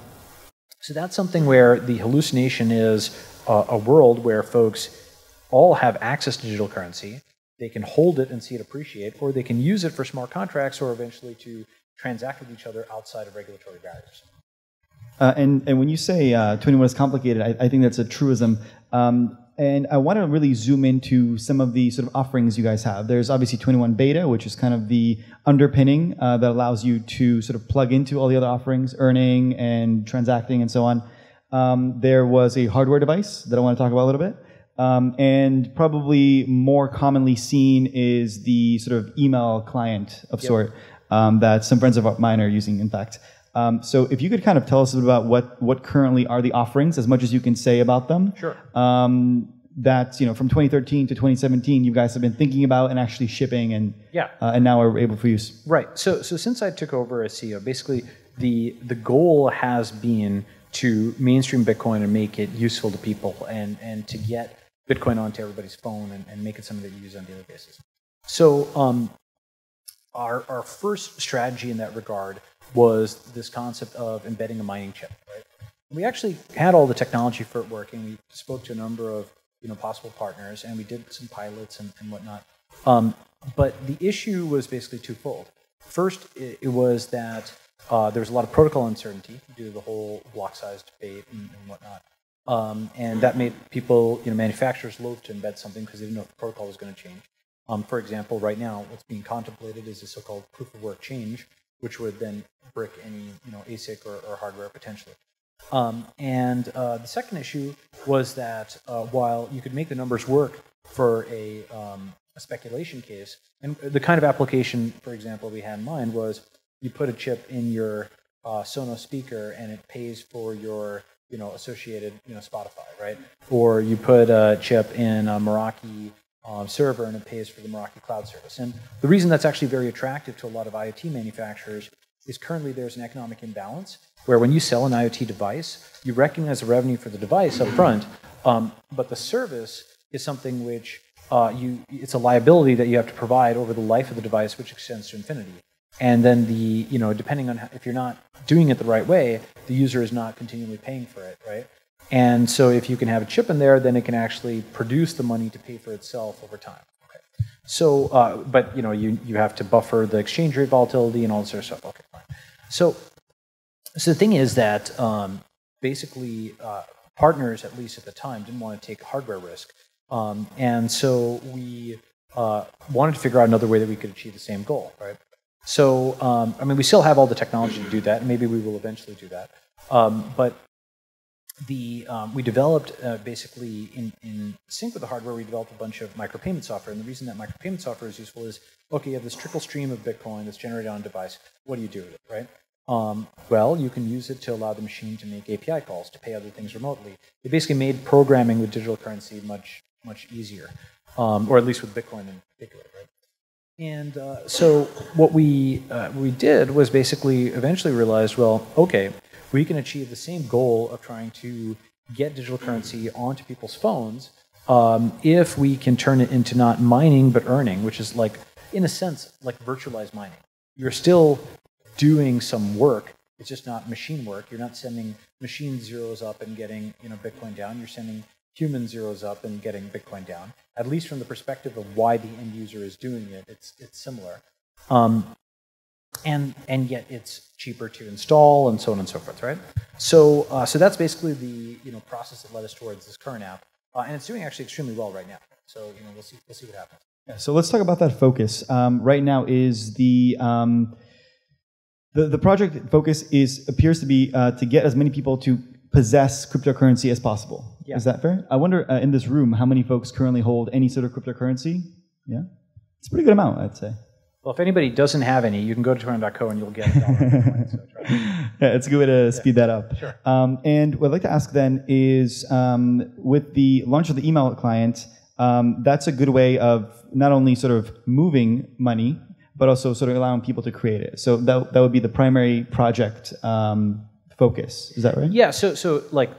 so that's something where the hallucination is a, a world where folks all have access to digital currency, they can hold it and see it appreciate, or they can use it for smart contracts or eventually to transact with each other outside of regulatory barriers. Uh, and, and when you say uh, twenty-one is complicated, I, I think that's a truism. Um, and I want to really zoom into some of the sort of offerings you guys have. There's obviously twenty-one Beta, which is kind of the underpinning uh, that allows you to sort of plug into all the other offerings, earning and transacting and so on. Um, there was a hardware device that I want to talk about a little bit. Um, and probably more commonly seen is the sort of email client of yep. sort. Um, that some friends of mine are using, in fact. Um, so if you could kind of tell us a bit about what, what currently are the offerings, as much as you can say about them. Sure. Um, that, you know, from twenty thirteen to twenty seventeen, you guys have been thinking about and actually shipping and, yeah. uh, and now are able for use. Right. So, so since I took over as C E O, basically the, the goal has been to mainstream Bitcoin and make it useful to people and, and to get Bitcoin onto everybody's phone and, and make it something that you use on a daily basis. So... Um, Our, our first strategy in that regard was this concept of embedding a mining chip. Right? We actually had all the technology for it working. We spoke to a number of you know, possible partners, and we did some pilots and, and whatnot. Um, but the issue was basically twofold. First, it, it was that uh, there was a lot of protocol uncertainty due to the whole block size debate and, and whatnot. Um, and that made people, you know, manufacturers loath to embed something because they didn't know if the protocol was going to change. Um, for example, right now, what's being contemplated is a so-called proof-of-work change, which would then brick any you know, ASIC or, or hardware potentially. Um, and uh, the second issue was that uh, while you could make the numbers work for a, um, a speculation case, and the kind of application, for example, we had in mind was you put a chip in your uh, Sonos speaker and it pays for your you know, associated you know, Spotify, right? Or you put a chip in a Meraki Um, server and it pays for the Meraki cloud service. And the reason that's actually very attractive to a lot of IoT manufacturers is currently there's an economic imbalance where when you sell an IoT device, you recognize the revenue for the device up front, um, but the service is something which uh, you, it's a liability that you have to provide over the life of the device, which extends to infinity. And then the, you know, depending on how, if you're not doing it the right way, the user is not continually paying for it, right? And so if you can have a chip in there, then it can actually produce the money to pay for itself over time. Okay. So, uh, but you know, you, you have to buffer the exchange rate volatility and all this sort of stuff. Okay, fine. So, so the thing is that um, basically uh, partners, at least at the time, didn't want to take hardware risk. Um, and so we uh, wanted to figure out another way that we could achieve the same goal, right? So, um, I mean, we still have all the technology to do that, and maybe we will eventually do that. Um, but The, um, we developed, uh, basically, in, in sync with the hardware, we developed a bunch of micropayment software. And the reason that micropayment software is useful is, okay, you have this trickle stream of Bitcoin that's generated on a device. What do you do with it, right? Um, well, you can use it to allow the machine to make A P I calls, to pay other things remotely. It basically made programming with digital currency much, much easier, um, or at least with Bitcoin in particular, right? And uh, so what we, uh, we did was basically eventually realized, well, okay, we can achieve the same goal of trying to get digital currency onto people's phones um, if we can turn it into not mining but earning, which is like, in a sense, like virtualized mining. You're still doing some work, it's just not machine work. You're not sending machine zeros up and getting you know, Bitcoin down, you're sending human zeros up and getting Bitcoin down. At least from the perspective of why the end user is doing it, it's, it's similar. Um, And, and yet it's cheaper to install and so on and so forth, right? So, uh, so that's basically the you know, process that led us towards this current app. Uh, and it's doing actually extremely well right now. So you know, we'll, see, we'll see what happens. So let's talk about that focus. Um, right now is the, um, the, the project focus is appears to be uh, to get as many people to possess cryptocurrency as possible. Yeah. Is that fair? I wonder uh, in this room how many folks currently hold any sort of cryptocurrency? Yeah, it's a pretty good amount, I'd say. Well, if anybody doesn't have any, you can go to twenty one dot co and you'll get it all. So yeah, it's a good way to speed yeah. that up. Sure. Um, and what I'd like to ask then is, um, with the launch of the email client, um, that's a good way of not only sort of moving money, but also sort of allowing people to create it. So that, that would be the primary project um, focus. Is that right? Yeah. So, so like,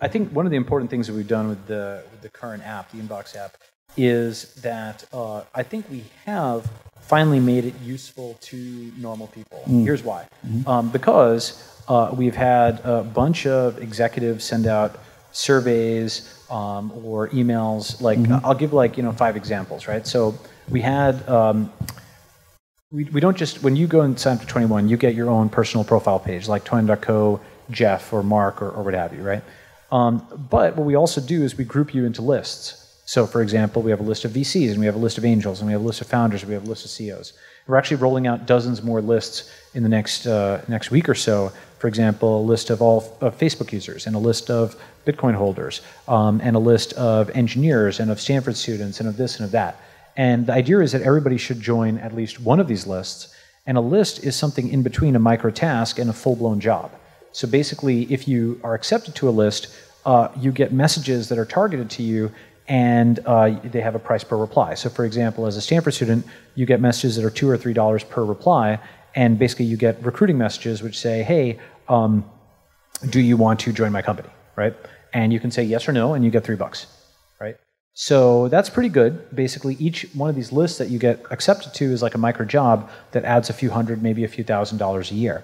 I think one of the important things that we've done with the, with the current app, the Inbox app, is that uh, I think we have finally made it useful to normal people. Mm. Here's why. Mm-hmm. um, because uh, we've had a bunch of executives send out surveys um, or emails. Like, mm-hmm. I'll give like, you know, five examples, right? So we had, um, we, we don't just, when you go and sign up to twenty one, you get your own personal profile page, like twenty one dot co, Jeff or Mark or, or what have you, right? Um, but what we also do is we group you into lists. So, for example, we have a list of V Cs, and we have a list of angels, and we have a list of founders, and we have a list of C E Os. We're actually rolling out dozens more lists in the next uh, next week or so. For example, a list of all of Facebook users, and a list of Bitcoin holders, um, and a list of engineers, and of Stanford students, and of this and of that. And the idea is that everybody should join at least one of these lists, and a list is something in between a micro task and a full-blown job. So basically, if you are accepted to a list, uh, you get messages that are targeted to you, and uh, they have a price per reply. So for example, as a Stanford student, you get messages that are two or three dollars per reply, and basically you get recruiting messages which say, hey, um, do you want to join my company, right? And you can say yes or no, and you get three bucks, right? So that's pretty good. Basically, each one of these lists that you get accepted to is like a micro job that adds a few hundred, maybe a few thousand dollars a year.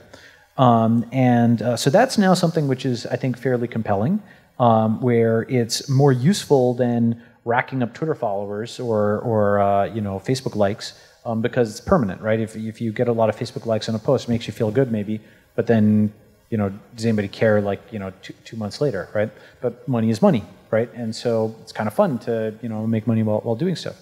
Um, and uh, so that's now something which is, I think, fairly compelling. Um, where it's more useful than racking up Twitter followers or, or uh, you know, Facebook likes, um, because it's permanent, right? If, if you get a lot of Facebook likes on a post, it makes you feel good maybe, but then, you know, does anybody care, like, you know, two, two months later, right? But money is money, right? And so it's kind of fun to, you know, make money while, while doing stuff.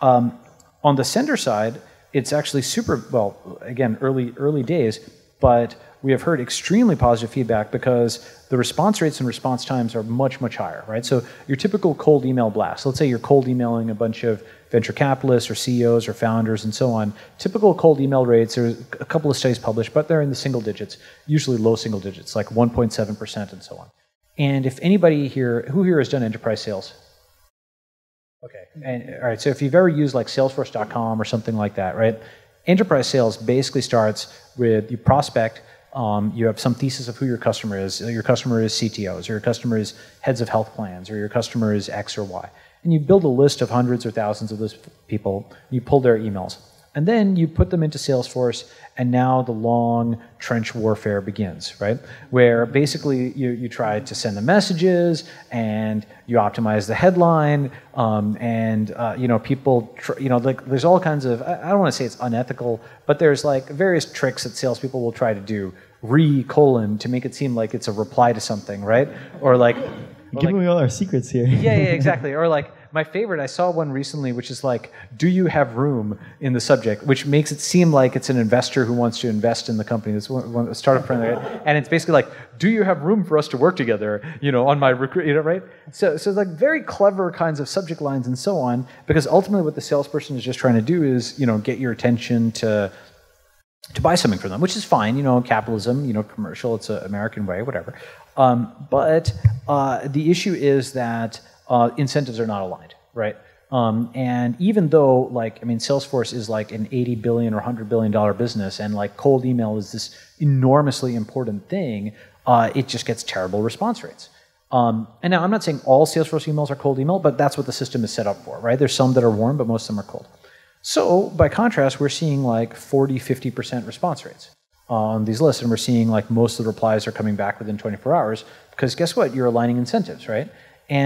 Um, on the sender side, it's actually super, well, again, early, early days, but we have heard extremely positive feedback because the response rates and response times are much, much higher, right? So your typical cold email blast, let's say you're cold emailing a bunch of venture capitalists or C E Os or founders and so on, typical cold email rates, there's a couple of studies published, but they're in the single digits, usually low single digits, like one point seven percent and so on. And if anybody here, who here has done enterprise sales? Okay, and, all right, so if you've ever used like salesforce dot com or something like that, right? Enterprise sales basically starts with you prospect, Um, you have some thesis of who your customer is. Your customer is C T Os, or your customer is heads of health plans, or your customer is X or Y. And you build a list of hundreds or thousands of those people. You pull their emails. And then you put them into Salesforce, and now the long trench warfare begins, right? Where basically you, you try to send the messages, and you optimize the headline, um, and uh, you know, people, tr you know, like there's all kinds of, I, I don't want to say it's unethical, but there's like various tricks that salespeople will try to do, re colon to make it seem like it's a reply to something, right? Or like, well, giving like, me all our secrets here. Yeah, yeah, exactly. Or like. My favorite, I saw one recently, which is like, do you have room in the subject? Which makes it seem like it's an investor who wants to invest in the company. That's one, one a startup friend. And it's basically like, do you have room for us to work together, you know, on my recruit, you know, right? So, so like very clever kinds of subject lines and so on, because ultimately what the salesperson is just trying to do is, you know, get your attention to, to buy something from them, which is fine, you know, capitalism, you know, commercial, it's an American way, whatever. Um, but uh, the issue is that Uh, incentives are not aligned, right? Um, and even though, like, I mean, Salesforce is like an eighty billion or one hundred billion dollar business, and like cold email is this enormously important thing, uh, it just gets terrible response rates. Um, and now I'm not saying all Salesforce emails are cold email, but that's what the system is set up for, right? There's some that are warm, but most of them are cold. So by contrast, we're seeing like forty, fifty percent response rates on these lists, and we're seeing like most of the replies are coming back within twenty four hours, because guess what? You're aligning incentives, right?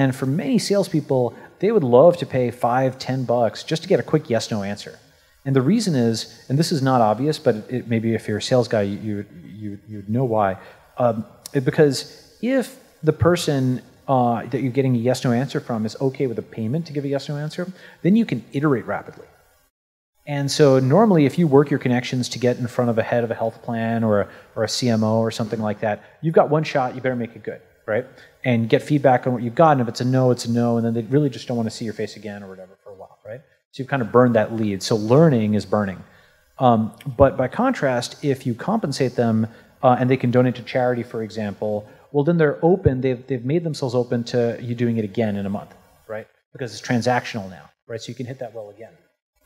And for many salespeople, they would love to pay five, ten bucks just to get a quick yes/no answer. And the reason is, and this is not obvious, but it, it, maybe if you're a sales guy, you you you'd know why. Um, because if the person uh, that you're getting a yes-no answer from is okay with a payment to give a yes-no answer, then you can iterate rapidly. And so normally if you work your connections to get in front of a head of a health plan or a, or a C M O or something like that, you've got one shot, you better make it good, right? And get feedback on what you've got, and if it's a no, it's a no, and then they really just don't want to see your face again or whatever for a while, right? So you've kind of burned that lead. So learning is burning. Um, but by contrast, if you compensate them uh, and they can donate to charity, for example, well, then they're open. They've, they've made themselves open to you doing it again in a month, right? Because it's transactional now, right? So you can hit that well again.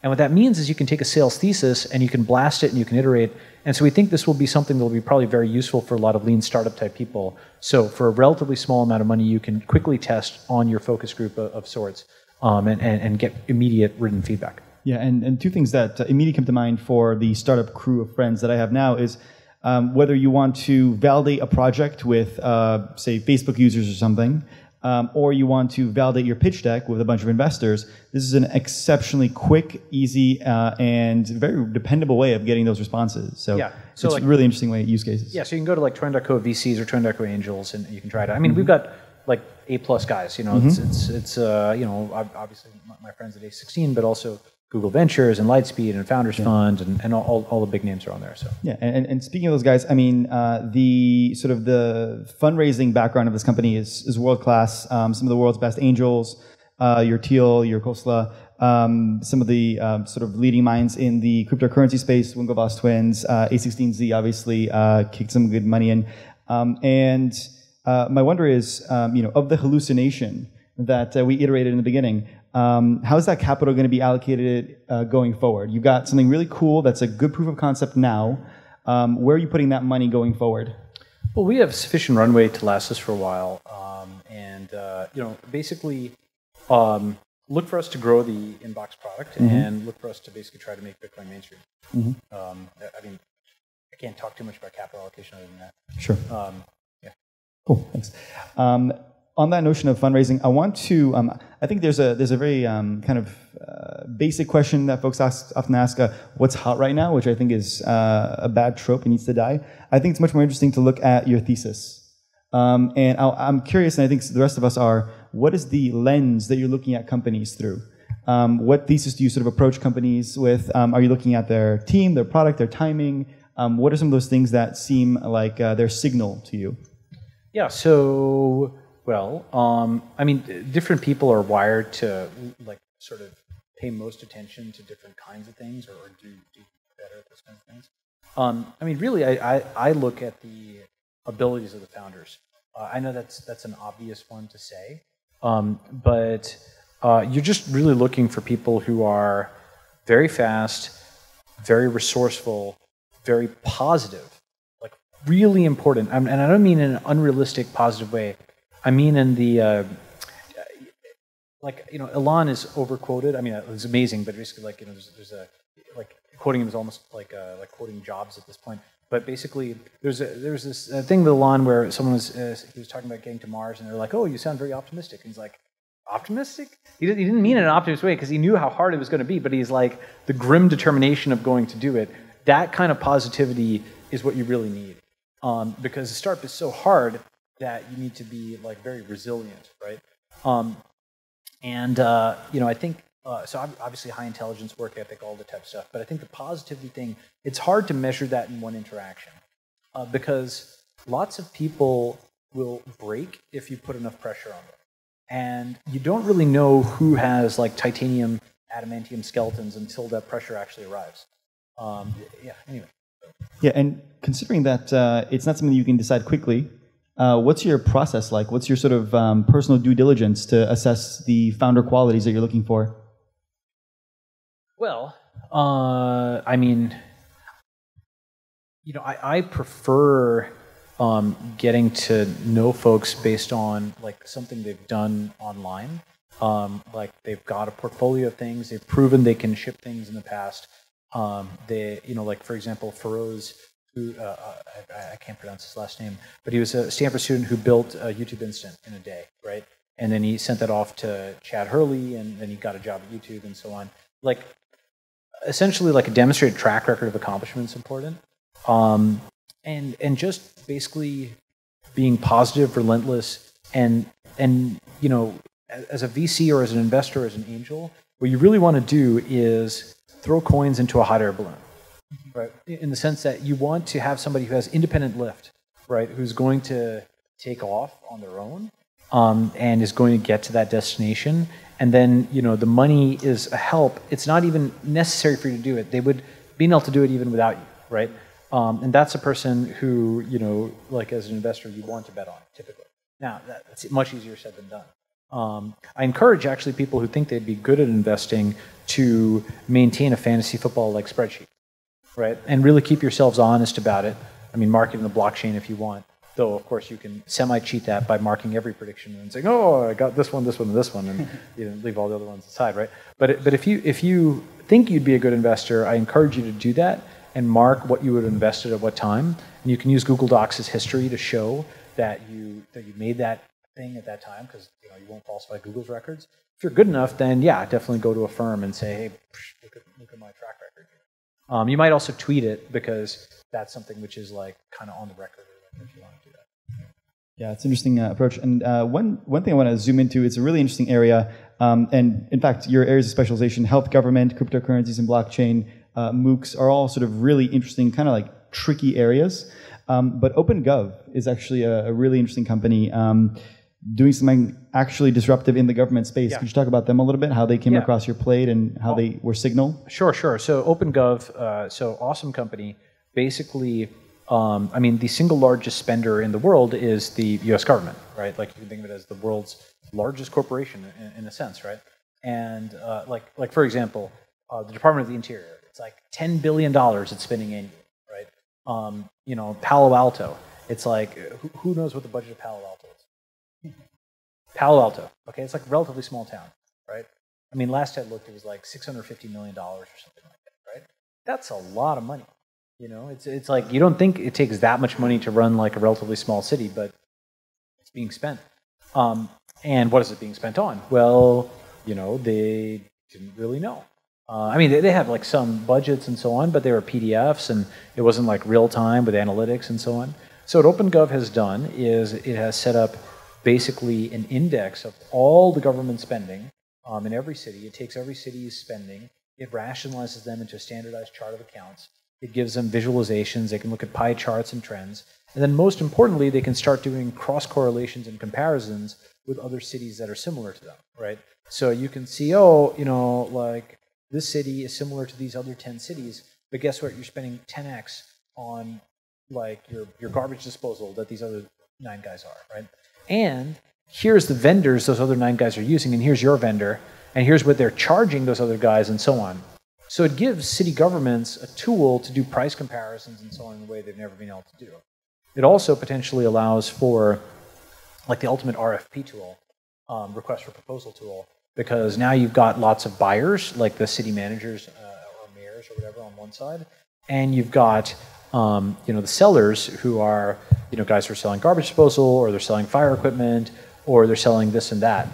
And what that means is you can take a sales thesis and you can blast it and you can iterate. And so we think this will be something that will be probably very useful for a lot of lean startup type people. So for a relatively small amount of money, you can quickly test on your focus group of, of sorts um, and, and, and get immediate written feedback. Yeah, and, and two things that immediately come to mind for the startup crew of friends that I have now is um, whether you want to validate a project with, uh, say, Facebook users or something, Um, or you want to validate your pitch deck with a bunch of investors, this is an exceptionally quick, easy, uh, and very dependable way of getting those responses. So, yeah. so it's like, a really interesting way of use cases. Yeah, so you can go to like twenty-one V Cs or twenty-one Angels and you can try it out. I mean, mm-hmm. we've got like A-plus guys, you know, mm-hmm. it's, it's, it's uh, you know, obviously my friends at A sixteen, but also Google Ventures and Lightspeed and Founders yeah. Fund and, and all, all the big names are on there. So yeah, and, and speaking of those guys, I mean, uh, the sort of the fundraising background of this company is, is world class. Um, some of the world's best angels, uh, your Teal, your Kozla, um, some of the um, sort of leading minds in the cryptocurrency space, Winklevoss twins, uh, A sixteen Z obviously uh, kicked some good money in. Um, and uh, my wonder is, um, you know, of the hallucination that uh, we iterated in the beginning, Um, how is that capital going to be allocated uh, going forward? You've got something really cool that's a good proof of concept now. Um, where are you putting that money going forward? Well, we have sufficient runway to last us for a while. Um, and, uh, you know, basically um, look for us to grow the inbox product mm-hmm. and look for us to basically try to make Bitcoin mainstream. Mm-hmm. um, I mean, I can't talk too much about capital allocation other than that. Sure. Um, yeah. Cool, thanks. Um, On that notion of fundraising, I want to, um, I think there's a there's a very um, kind of uh, basic question that folks ask, often ask, uh, what's hot right now, which I think is uh, a bad trope and needs to die. I think it's much more interesting to look at your thesis. Um, and I'll, I'm curious, and I think the rest of us are, what is the lens that you're looking at companies through? Um, what thesis do you sort of approach companies with? Um, are you looking at their team, their product, their timing? Um, what are some of those things that seem like uh, their signal to you? Yeah, so... Well, um, I mean, different people are wired to like sort of pay most attention to different kinds of things, or, or do, do better at those kinds of things. Um, I mean, really, I, I, I look at the abilities of the founders. Uh, I know that's that's an obvious one to say, um, but uh, you're just really looking for people who are very fast, very resourceful, very positive, like really important. And I don't mean in an unrealistic positive way. I mean, in the, uh, like, you know, Elon is overquoted. I mean, it's amazing, but basically, like, you know, there's, there's a, like, quoting him is almost like uh, like quoting Jobs at this point. But basically, there's a, there's this uh, thing with Elon where someone was, uh, he was talking about getting to Mars, and they're like, oh, you sound very optimistic. And he's like, optimistic? He didn't, he didn't mean it in an optimistic way because he knew how hard it was going to be, but he's like, the grim determination of going to do it, that kind of positivity is what you really need. Um, because the startup is so hard that you need to be like very resilient, right? Um, and uh, you know, I think uh, so. Obviously, high intelligence, work ethic, all the type of stuff. But I think the positivity thing—it's hard to measure that in one interaction uh, because lots of people will break if you put enough pressure on them, and you don't really know who has like titanium adamantium skeletons until that pressure actually arrives. Um, yeah. Anyway. Yeah, and considering that uh, it's not something you can decide quickly. Uh, what's your process like? What's your sort of um, personal due diligence to assess the founder qualities that you're looking for? Well, uh, I mean, you know, I, I prefer um, getting to know folks based on like something they've done online. Um, like they've got a portfolio of things, they've proven they can ship things in the past. Um, they, you know, like for example, Feroz, who uh, I, I can't pronounce his last name, but he was a Stanford student who built a YouTube Instant in a day, right? And then he sent that off to Chad Hurley, and then he got a job at YouTube and so on. Like, essentially, like a demonstrated track record of accomplishment is important. Um, and, and just basically being positive, relentless, and And, you know, as a V C or as an investor, as an angel, what you really want to do is throw coins into a hot air balloon, right? In the sense that you want to have somebody who has independent lift, right? Who's going to take off on their own um, and is going to get to that destination. And then, you know, the money is a help. It's not even necessary for you to do it. They would be able to do it even without you, right? Um, and that's a person who, you know, like as an investor, you want to bet on, typically. Now, that's much easier said than done. Um, I encourage actually people who think they'd be good at investing to maintain a fantasy football-like spreadsheet, right? And really keep yourselves honest about it. I mean, mark it in the blockchain if you want, though, of course, you can semi-cheat that by marking every prediction and saying, oh, I got this one, this one, and this one, and you know, leave all the other ones aside, right? But, it, but if you, if you think you'd be a good investor, I encourage you to do that and mark what you would have invested at what time. And you can use Google Docs as history to show that you, that you made that thing at that time, because you know you won't falsify Google's records. If you're good enough, then yeah, definitely go to a firm and say, hey, look at, look at my track record. Um, you might also tweet it, because that's something which is like kind of on the record if you want to do that. Yeah, it's an interesting uh, approach. And uh, one, one thing I want to zoom into, it's a really interesting area. Um, and in fact, your areas of specialization, health, government, cryptocurrencies, and blockchain, uh, mooks are all sort of really interesting, kind of like tricky areas. Um, but OpenGov is actually a, a really interesting company. Um, doing something actually disruptive in the government space. Yeah. Could you talk about them a little bit, how they came yeah. across your plate and how oh. they were signal? Sure, sure. So OpenGov, uh, so awesome company. Basically, um, I mean, the single largest spender in the world is the U S government, right? Like, you can think of it as the world's largest corporation in, in a sense, right? And uh, like, like for example, uh, the Department of the Interior, it's like ten billion dollars it's spending annually, right? Um, you know, Palo Alto, it's like, who, who knows what the budget of Palo Alto is? Palo Alto, okay, it's like a relatively small town, right? I mean, last I looked, it was like six hundred fifty million dollars or something like that, right? That's a lot of money, you know? It's, it's like, you don't think it takes that much money to run like a relatively small city, but it's being spent. Um, and what is it being spent on? Well, you know, they didn't really know. Uh, I mean, they, they have like some budgets and so on, but they were P D Fs, and it wasn't like real time with analytics and so on. So what OpenGov has done is it has set up basically an index of all the government spending um, in every city. It takes every city's spending. It rationalizes them into a standardized chart of accounts. It gives them visualizations. They can look at pie charts and trends. And then most importantly, they can start doing cross-correlations and comparisons with other cities that are similar to them, right? So you can see, oh, you know, like this city is similar to these other ten cities, but guess what? You're spending ten X on like your, your garbage disposal that these other nine guys are, right? And here's the vendors those other nine guys are using, and here's your vendor, and here's what they're charging those other guys, and so on. So it gives city governments a tool to do price comparisons and so on in a way they've never been able to do. It also potentially allows for, like, the ultimate R F P tool, um, request for proposal tool, because now you've got lots of buyers, like the city managers uh, or mayors or whatever on one side, and you've got Um, you know, the sellers who are, you know, guys who are selling garbage disposal, or they're selling fire equipment, or they're selling this and that.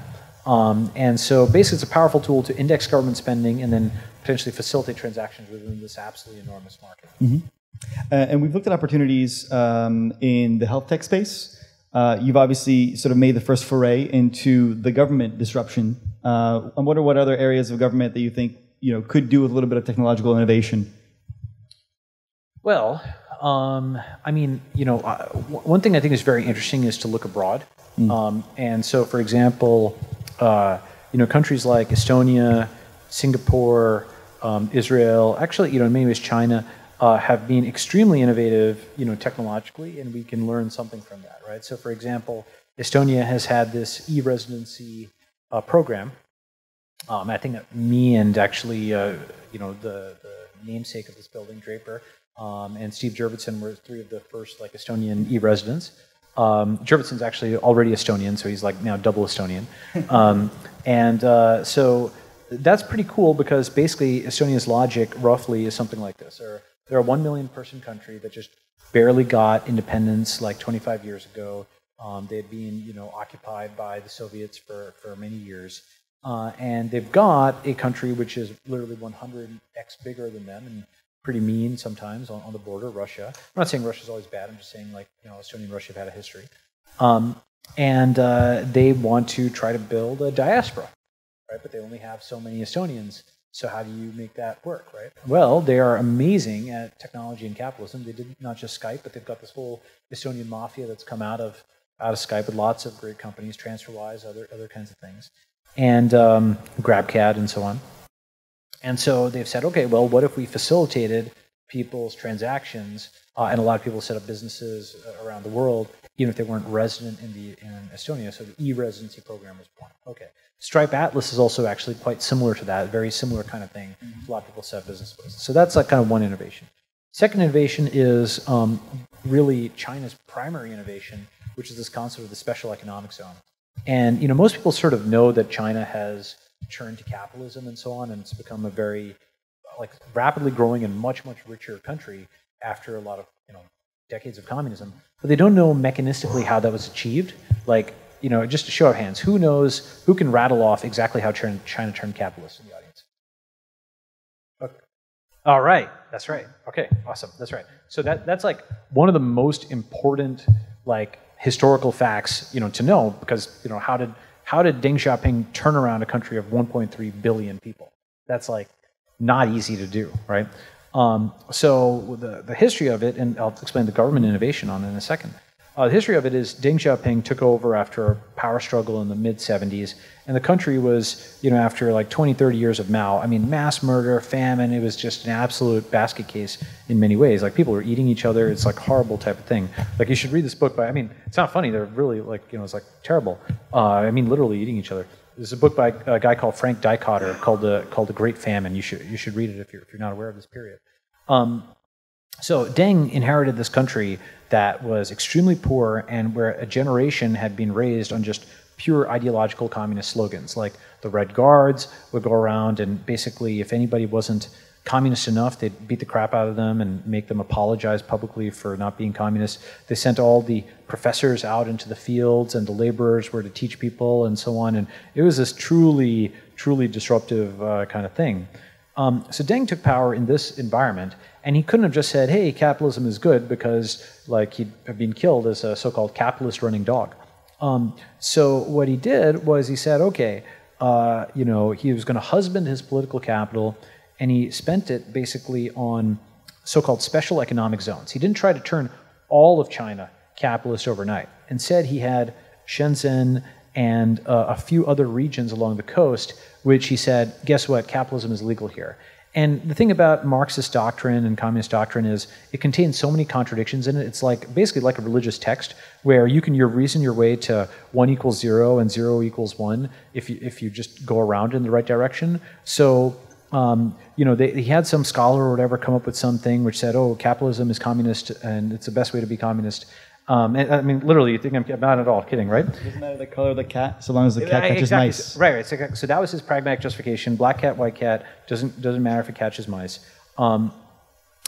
Um, and so basically it's a powerful tool to index government spending and then potentially facilitate transactions within this absolutely enormous market. Mm-hmm. uh, and we've looked at opportunities um, in the health tech space. Uh, you've obviously sort of made the first foray into the government disruption. Uh, I wonder what other areas of government that you think, you know, could do with a little bit of technological innovation. Well, um, I mean, you know, uh, w one thing I think is very interesting is to look abroad. Mm. Um, and so, for example, uh, you know, countries like Estonia, Singapore, um, Israel, actually, you know, in many ways, China, uh, have been extremely innovative, you know, technologically, and we can learn something from that, right? So, for example, Estonia has had this e-residency uh, program. Um, I think that me and actually, uh, you know, the, the namesake of this building, Draper, Um, and Steve Jurvetson were three of the first like Estonian e-residents. Um, Jurvetson's actually already Estonian, so he's like now double Estonian. Um, and uh, so that's pretty cool, because basically Estonia's logic roughly is something like this. Or they're a one million person country that just barely got independence like twenty-five years ago. Um, they had been, you know, occupied by the Soviets for, for many years. Uh, and they've got a country which is literally one hundred X bigger than them, and pretty mean sometimes on, on the border, Russia. I'm not saying Russia's always bad, I'm just saying, like, you know, Estonia and Russia have had a history. Um, and uh, they want to try to build a diaspora, right? But they only have so many Estonians. So how do you make that work, right? Well, they are amazing at technology and capitalism. They did not just Skype, but they've got this whole Estonian mafia that's come out of out of Skype with lots of great companies, TransferWise, other other kinds of things, and um, GrabCAD and so on. And so they've said, okay, well, what if we facilitated people's transactions uh, and allowed people to set up businesses around the world, even if they weren't resident in the in Estonia? So the e-residency program was born. Okay, Stripe Atlas is also actually quite similar to that, very similar kind of thing. Mm-hmm. A lot of people set up business places. So that's like kind of one innovation. Second innovation is um, really China's primary innovation, which is this concept of the special economic zone. And you know, most people sort of know that China has turned to capitalism and so on, and it's become a very like rapidly growing and much, much richer country after a lot of, you know, decades of communism. But they don't know mechanistically how that was achieved. Like, you know, just a show of hands, who knows, who can rattle off exactly how China, China turned capitalist in the audience? Okay. All right, that's right. Okay, awesome, that's right. So that, that's like one of the most important like historical facts, you know, to know, because, you know, how did, how did Deng Xiaoping turn around a country of one point three billion people? That's like, not easy to do, right? Um, so the, the history of it, and I'll explain the government innovation on it in a second. Uh, the history of it is Deng Xiaoping took over after a power struggle in the mid seventies, and the country was, you know, after like twenty, thirty years of Mao, I mean, mass murder, famine, it was just an absolute basket case in many ways. Like, people were eating each other, it's like horrible type of thing. Like, you should read this book by, I mean, it's not funny, they're really like, you know, it's like terrible. Uh, I mean, literally eating each other. There's a book by a guy called Frank Dykotter called the called The Great Famine. You should you should read it if you're if you're not aware of this period. Um, so Deng inherited this country that was extremely poor and where a generation had been raised on just pure ideological communist slogans. Like the Red Guards would go around and basically, if anybody wasn't communist enough, they'd beat the crap out of them and make them apologize publicly for not being communist. They sent all the professors out into the fields, and the laborers were to teach people and so on. And it was this truly, truly disruptive uh, kind of thing. Um, so Deng took power in this environment, and he couldn't have just said, hey, capitalism is good, because like he'd have been killed as a so-called capitalist running dog. Um, so what he did was he said, okay, uh, you know, he was going to husband his political capital, and he spent it basically on so-called special economic zones. He didn't try to turn all of China capitalist overnight. Instead, he had Shenzhen and uh, a few other regions along the coast, which he said, guess what, capitalism is legal here. And the thing about Marxist doctrine and communist doctrine is it contains so many contradictions in it. It's like basically like a religious text where you can your reason your way to one equals zero and zero equals one if you, if you just go around in the right direction. So Um, you know, they, they had some scholar or whatever come up with something which said, oh, capitalism is communist and it's the best way to be communist. Um, and, I mean, literally, you think I'm, I'm not at all kidding, right? It doesn't matter the color of the cat, so long as the cat catches exactly. mice. Right, right. So, so that was his pragmatic justification. Black cat, white cat, doesn't, doesn't matter if it catches mice. Um,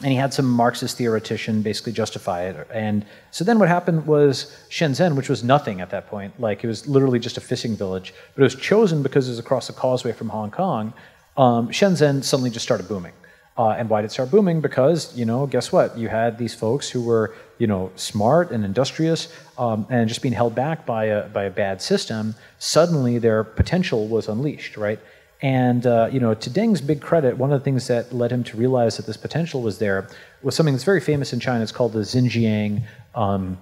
and he had some Marxist theoretician basically justify it. And so then what happened was Shenzhen, which was nothing at that point, like it was literally just a fishing village, but it was chosen because it was across the causeway from Hong Kong. Um, Shenzhen suddenly just started booming. Uh, and why did it start booming? Because, you know, guess what? You had these folks who were, you know, smart and industrious um, and just being held back by a, by a bad system. Suddenly their potential was unleashed, right? And, uh, you know, to Deng's big credit, one of the things that led him to realize that this potential was there was something that's very famous in China. It's called the Xinjiang, um,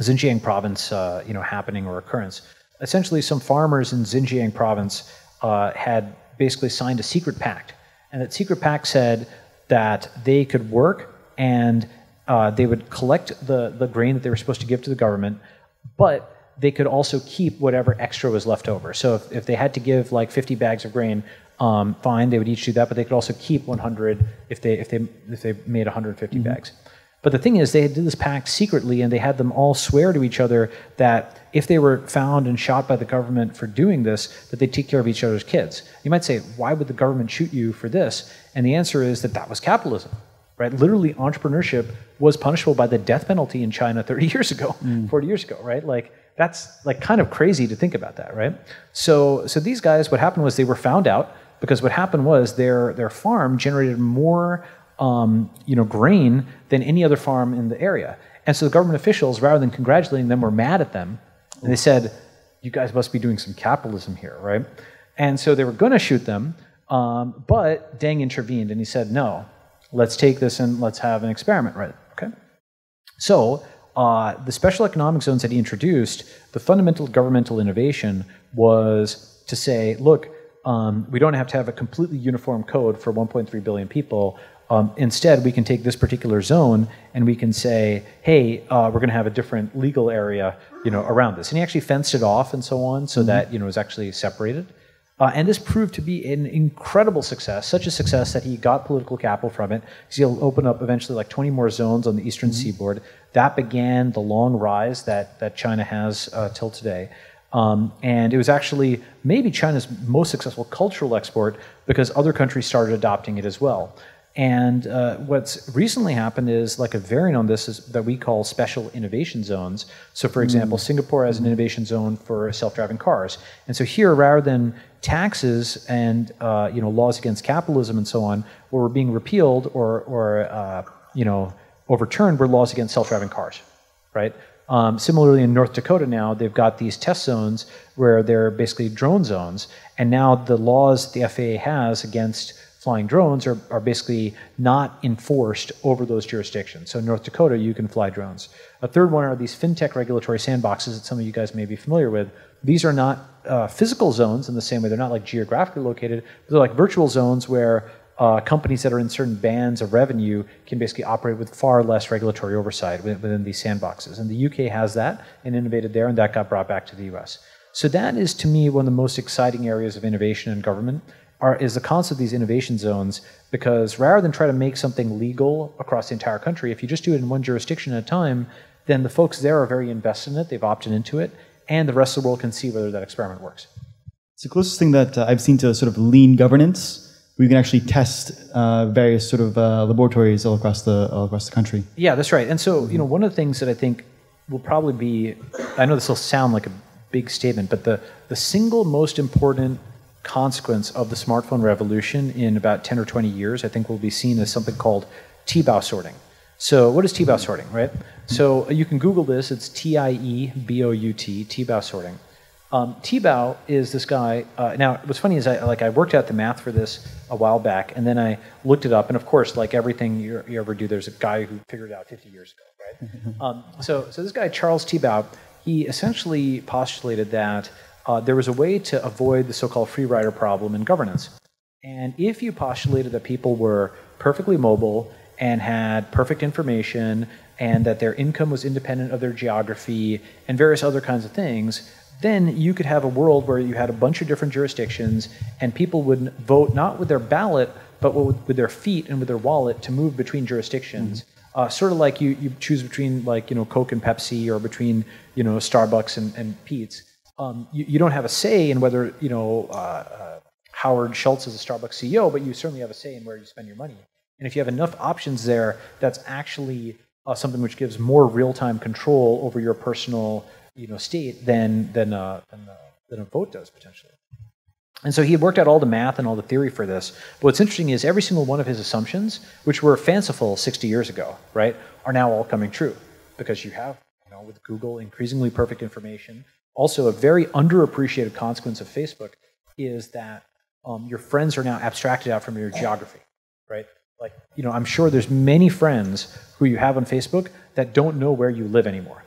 Xinjiang province, uh, you know, happening or occurrence. Essentially, some farmers in Xinjiang province uh, had basically signed a secret pact. And that secret pact said that they could work and uh, they would collect the, the grain that they were supposed to give to the government, but they could also keep whatever extra was left over. So if, if they had to give like fifty bags of grain, um, fine, they would each do that, but they could also keep one hundred if they, if they, if they made one hundred fifty mm-hmm. bags. But the thing is, they did this pact secretly, and they had them all swear to each other that if they were found and shot by the government for doing this, that they'd take care of each other's kids. You might say, why would the government shoot you for this? And the answer is that that was capitalism, right? Literally, entrepreneurship was punishable by the death penalty in China thirty years ago, mm. forty years ago, right? Like, that's like kind of crazy to think about that, right? So, so these guys, what happened was they were found out, because what happened was their, their farm generated more Um, you know, grain than any other farm in the area. And so the government officials, rather than congratulating them, were mad at them And they said, you guys must be doing some capitalism here, right? And so they were going to shoot them, um, but Deng intervened and he said, no, let's take this and let's have an experiment, right? Okay. So uh, the special economic zones that he introduced, the fundamental governmental innovation was to say, look, um, we don't have to have a completely uniform code for one point three billion people. Um, instead, we can take this particular zone and we can say, hey, uh, we're going to have a different legal area, you know, around this. And he actually fenced it off and so on, so mm-hmm. that, you know, it was actually separated. Uh, and this proved to be an incredible success, such a success that he got political capital from it. So he'll open up eventually like twenty more zones on the eastern mm-hmm. seaboard. That began the long rise that, that China has uh, till today. Um, and it was actually maybe China's most successful cultural export because other countries started adopting it as well. And uh, what's recently happened is like a variant on this is that we call special innovation zones. So for example, mm. Singapore has an innovation zone for self-driving cars. And so here, rather than taxes and uh, you know, laws against capitalism and so on, what were being repealed or, or uh, you know, overturned were laws against self-driving cars, right? Um, similarly, in North Dakota now, they've got these test zones where they're basically drone zones. And now the laws the F A A has against flying drones are, are basically not enforced over those jurisdictions. So in North Dakota, you can fly drones. A third one are these fintech regulatory sandboxes that some of you guys may be familiar with. These are not uh, physical zones in the same way. They're not like geographically located. They're like virtual zones where uh, companies that are in certain bands of revenue can basically operate with far less regulatory oversight within, within these sandboxes. And the U K has that and innovated there, and that got brought back to the U S. So that is, to me, one of the most exciting areas of innovation in government. Are, is the concept of these innovation zones, because rather than try to make something legal across the entire country, if you just do it in one jurisdiction at a time, then the folks there are very invested in it, they've opted into it, and the rest of the world can see whether that experiment works. It's the closest thing that uh, I've seen to sort of lean governance, where you can actually test uh, various sort of uh, laboratories all across, the, all across the country. Yeah, that's right. And so, you know, one of the things that I think will probably be, I know this will sound like a big statement, but the, the single most important consequence of the smartphone revolution in about ten or twenty years, I think, will be seen as something called T B O W sorting. So what is T B O W sorting, right? So you can Google this. It's T I E B O U T, T B O W sorting. Um, T B O W is this guy. Uh, now, what's funny is I like I worked out the math for this a while back, and then I looked it up. And of course, like everything you, you ever do, there's a guy who figured it out fifty years ago, right? um, so, so this guy, Charles T B O W, he essentially postulated that Uh, there was a way to avoid the so-called free rider problem in governance. And if you postulated that people were perfectly mobile and had perfect information and that their income was independent of their geography and various other kinds of things, then you could have a world where you had a bunch of different jurisdictions and people would vote not with their ballot but with their feet and with their wallet to move between jurisdictions. Mm-hmm. Uh, sort of like you, you choose between like, you know, Coke and Pepsi or between, you know, Starbucks and, and Pete's. Um, you, you don't have a say in whether, you know, uh, uh, Howard Schultz is a Starbucks C E O, but you certainly have a say in where you spend your money. And if you have enough options there, that's actually uh, something which gives more real-time control over your personal, you know, state than than, uh, than, uh, than a vote does, potentially. And so he had worked out all the math and all the theory for this. But what's interesting is every single one of his assumptions, which were fanciful sixty years ago, right, are now all coming true. Because you have, you know, with Google, increasingly perfect information. Also, a very underappreciated consequence of Facebook is that um, your friends are now abstracted out from your geography, right? Like, you know, I'm sure there's many friends who you have on Facebook that don't know where you live anymore,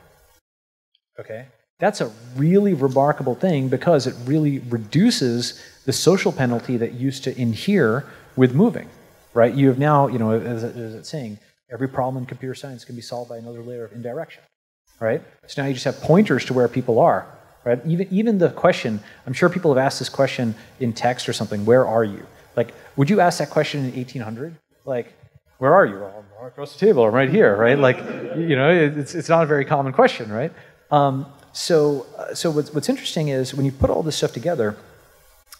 okay? That's a really remarkable thing because it really reduces the social penalty that used to inhere with moving, right? You have now, you know, as, as it's saying, every problem in computer science can be solved by another layer of indirection, right? So now you just have pointers to where people are. Right? Even, even the question, I'm sure people have asked this question in text or something, where are you? Like, would you ask that question in eighteen hundred? Like, where are you? Well, I'm right across the table, I'm right here, right? Like, you know, it's, it's not a very common question, right? Um, so so what's, what's interesting is when you put all this stuff together,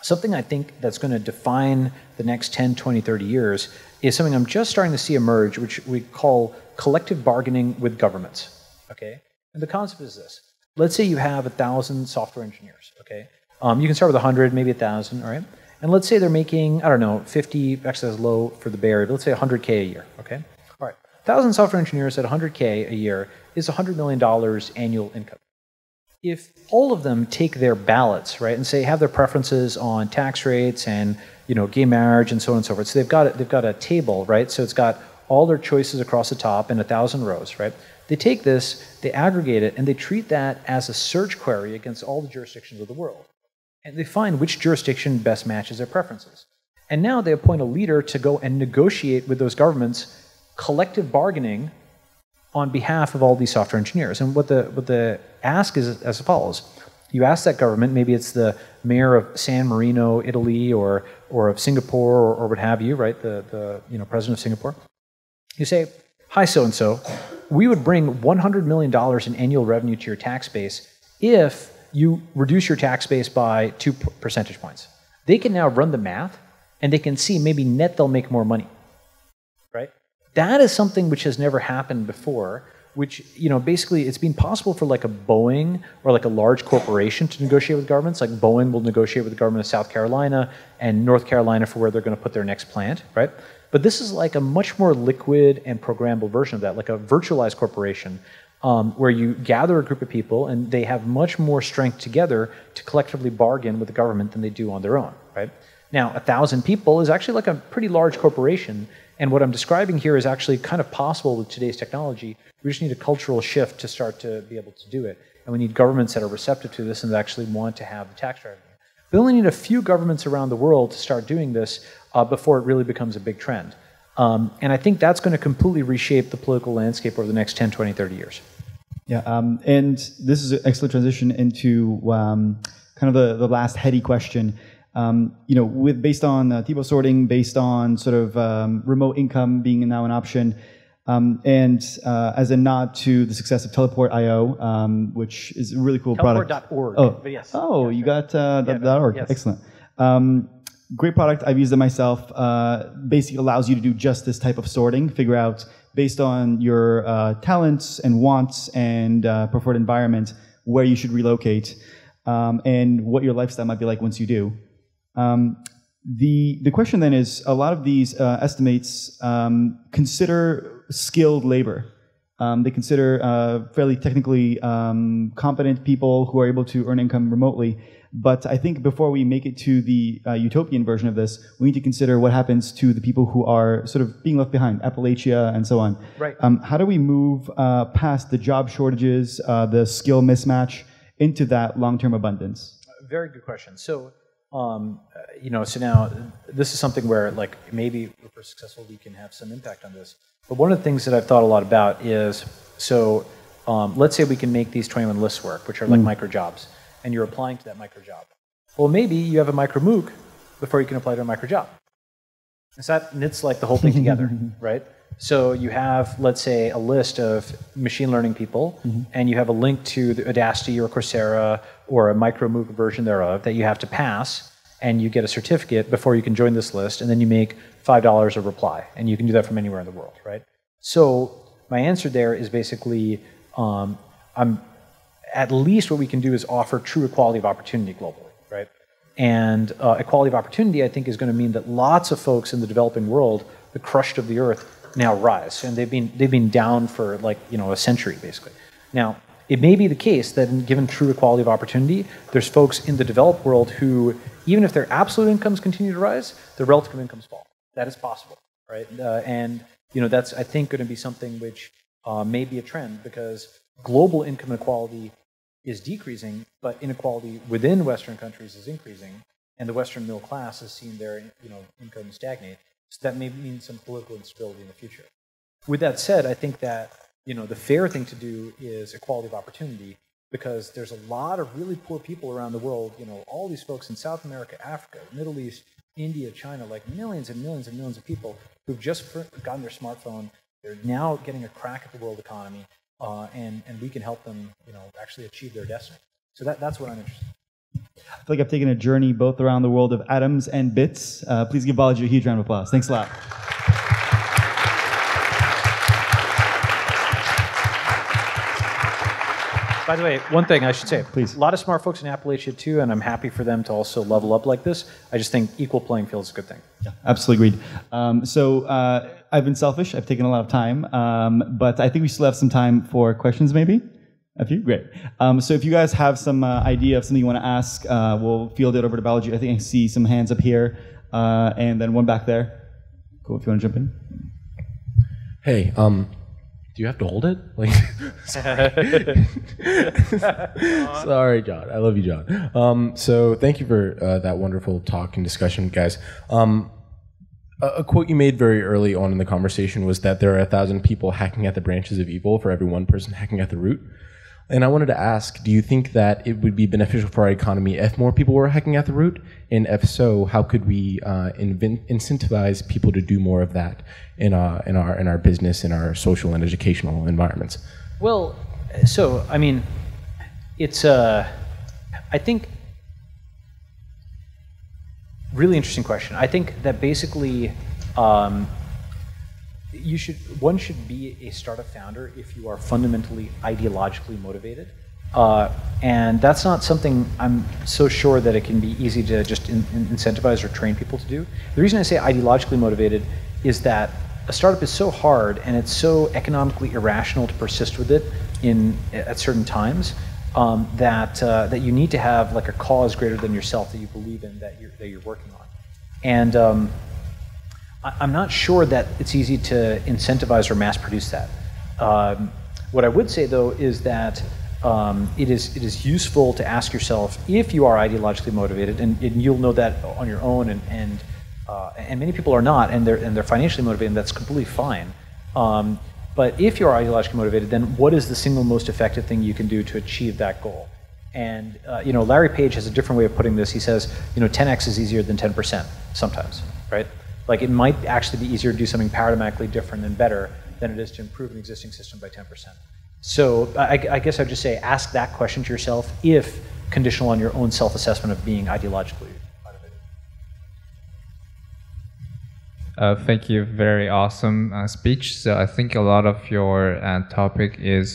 something I think that's going to define the next ten, twenty, thirty years is something I'm just starting to see emerge, which we call collective bargaining with governments, okay? And the concept is this. Let's say you have a thousand software engineers, okay? Um, you can start with a hundred, maybe a thousand, all right? And let's say they're making, I don't know, fifty, actually that's low for the Bay Area, but let's say a hundred K a year, okay? All right, a thousand software engineers at a hundred K a year is a hundred million dollars annual income, If all of them take their ballots, right, and say have their preferences on tax rates and, you know, gay marriage and so on and so forth. So they've got they've got a table, right? So it's got all their choices across the top in a thousand rows, right? They take this, they aggregate it, and they treat that as a search query against all the jurisdictions of the world. And they find which jurisdiction best matches their preferences. And now they appoint a leader to go and negotiate with those governments collective bargaining on behalf of all these software engineers. And what the, what the ask is as follows. You ask that government, maybe it's the mayor of San Marino, Italy, or, or of Singapore, or, or what have you, right, the, the you know, president of Singapore. You say, hi, so-and-so, we would bring one hundred million dollars in annual revenue to your tax base if you reduce your tax base by two percentage points. They can now run the math, and they can see maybe net they'll make more money, right? That is something which has never happened before, which, you know, basically it's been possible for like a Boeing or like a large corporation to negotiate with governments. Like Boeing will negotiate with the government of South Carolina and North Carolina for where they're going to put their next plant, right? But this is like a much more liquid and programmable version of that, like a virtualized corporation um, where you gather a group of people and they have much more strength together to collectively bargain with the government than they do on their own, right? Now, a thousand people is actually like a pretty large corporation, and what I'm describing here is actually kind of possible with today's technology. We just need a cultural shift to start to be able to do it, and we need governments that are receptive to this and that actually want to have the tax revenue. We only need a few governments around the world to start doing this uh, before it really becomes a big trend. Um, and I think that's going to completely reshape the political landscape over the next ten, twenty, thirty years. Yeah, um, and this is an excellent transition into um, kind of the, the last heady question. Um, you know, with based on uh, T-bill sorting, based on sort of um, remote income being now an option, um, and uh, as a nod to the success of Teleport dot I O, um, which is a really cool Teleport. product. Teleport dot org. Oh, but yes. oh yeah, you got uh, yeah, dot .org. Yes. Excellent. Um, great product. I've used it myself. Uh, basically allows you to do just this type of sorting, figure out based on your uh, talents and wants and uh, preferred environment where you should relocate um, and what your lifestyle might be like once you do. Um, the, the question then is, a lot of these uh, estimates um, consider skilled labor. Um, they consider uh, fairly technically um, competent people who are able to earn income remotely. But I think before we make it to the uh, utopian version of this, we need to consider what happens to the people who are sort of being left behind, Appalachia and so on. Right. Um, how do we move uh, past the job shortages, uh, the skill mismatch, into that long-term abundance? Very good question. So. Um, you know, so now this is something where, like, maybe if we're successful, we can have some impact on this. But one of the things that I've thought a lot about is, so um, let's say we can make these twenty-one lists work, which are like mm. micro jobs, and you're applying to that micro job. Well, maybe you have a micro MOOC before you can apply to a micro job. And so that knits like the whole thing together, right? So you have, let's say, a list of machine learning people, mm-hmm. and you have a link to the Udacity or Coursera or a micro MOOC version thereof that you have to pass, and you get a certificate before you can join this list, and then you make five dollars a reply, and you can do that from anywhere in the world, right? So my answer there is basically, um, I'm, at least what we can do is offer true equality of opportunity globally. And uh, equality of opportunity, I think, is going to mean that lots of folks in the developing world, the crushed of the earth, now rise. And they've been, they've been down for, like, you know, a century, basically. Now, it may be the case that in given true equality of opportunity, there's folks in the developed world who, even if their absolute incomes continue to rise, their relative incomes fall. That is possible, right? Uh, and, you know, that's, I think, going to be something which uh, may be a trend, because global income inequality is decreasing, but inequality within Western countries is increasing, and the Western middle class has seen their you know, income stagnate, so that may mean some political instability in the future. With that said, I think that you know, the fair thing to do is equality of opportunity, because there's a lot of really poor people around the world, you know, all these folks in South America, Africa, Middle East, India, China, like millions and millions and millions of people who've just gotten their smartphone, they're now getting a crack at the world economy, Uh, and, and we can help them, you know, actually achieve their destiny. So that, that's what I'm interested in. I feel like I've taken a journey both around the world of atoms and bits. Uh, please give Balaji a huge round of applause. Thanks a lot. By the way, one thing I should say. Please. A lot of smart folks in Appalachia, too, and I'm happy for them to also level up like this. I just think equal playing field is a good thing. Yeah, absolutely agreed. Um, so uh, I've been selfish. I've taken a lot of time. Um, but I think we still have some time for questions, maybe. A few? Great. Um, so if you guys have some uh, idea of something you want to ask, uh, we'll field it over to Balaji. I think I see some hands up here, uh, and then one back there. Cool, if you want to jump in. Hey, um, do you have to hold it? Like, sorry. Sorry, John. I love you, John. Um, so thank you for uh, that wonderful talk and discussion, guys. Um, A quote you made very early on in the conversation was that there are a thousand people hacking at the branches of evil for every one person hacking at the root. And I wanted to ask, do you think that it would be beneficial for our economy if more people were hacking at the root? And if so, how could we uh, incentivize people to do more of that in, uh, in, our, in our business, in our social and educational environments? Well, so, I mean, it's, uh, I think... Really interesting question. I think that basically, um, you should one should be a startup founder if you are fundamentally ideologically motivated, uh, and that's not something I'm so sure that it can be easy to just in, in incentivize or train people to do. The reason I say ideologically motivated is that a startup is so hard and it's so economically irrational to persist with it in at certain times. Um, that uh, that you need to have like a cause greater than yourself that you believe in that you're that you're working on, and um, I, I'm not sure that it's easy to incentivize or mass produce that. Um, what I would say though is that um, it is it is useful to ask yourself if you are ideologically motivated, and, and you'll know that on your own, and and uh, and many people are not, and they're and they're financially motivated, and that's completely fine. Um, But if you're ideologically motivated, then what is the single most effective thing you can do to achieve that goal? And uh, you know, Larry Page has a different way of putting this. He says, you know, ten X is easier than ten percent sometimes, right? Like it might actually be easier to do something paradigmatically different and better than it is to improve an existing system by ten percent. So I, I guess I'd just say, ask that question to yourself if conditional on your own self-assessment of being ideologically motivated. Uh, thank you, very awesome uh, speech. So I think a lot of your uh, topic is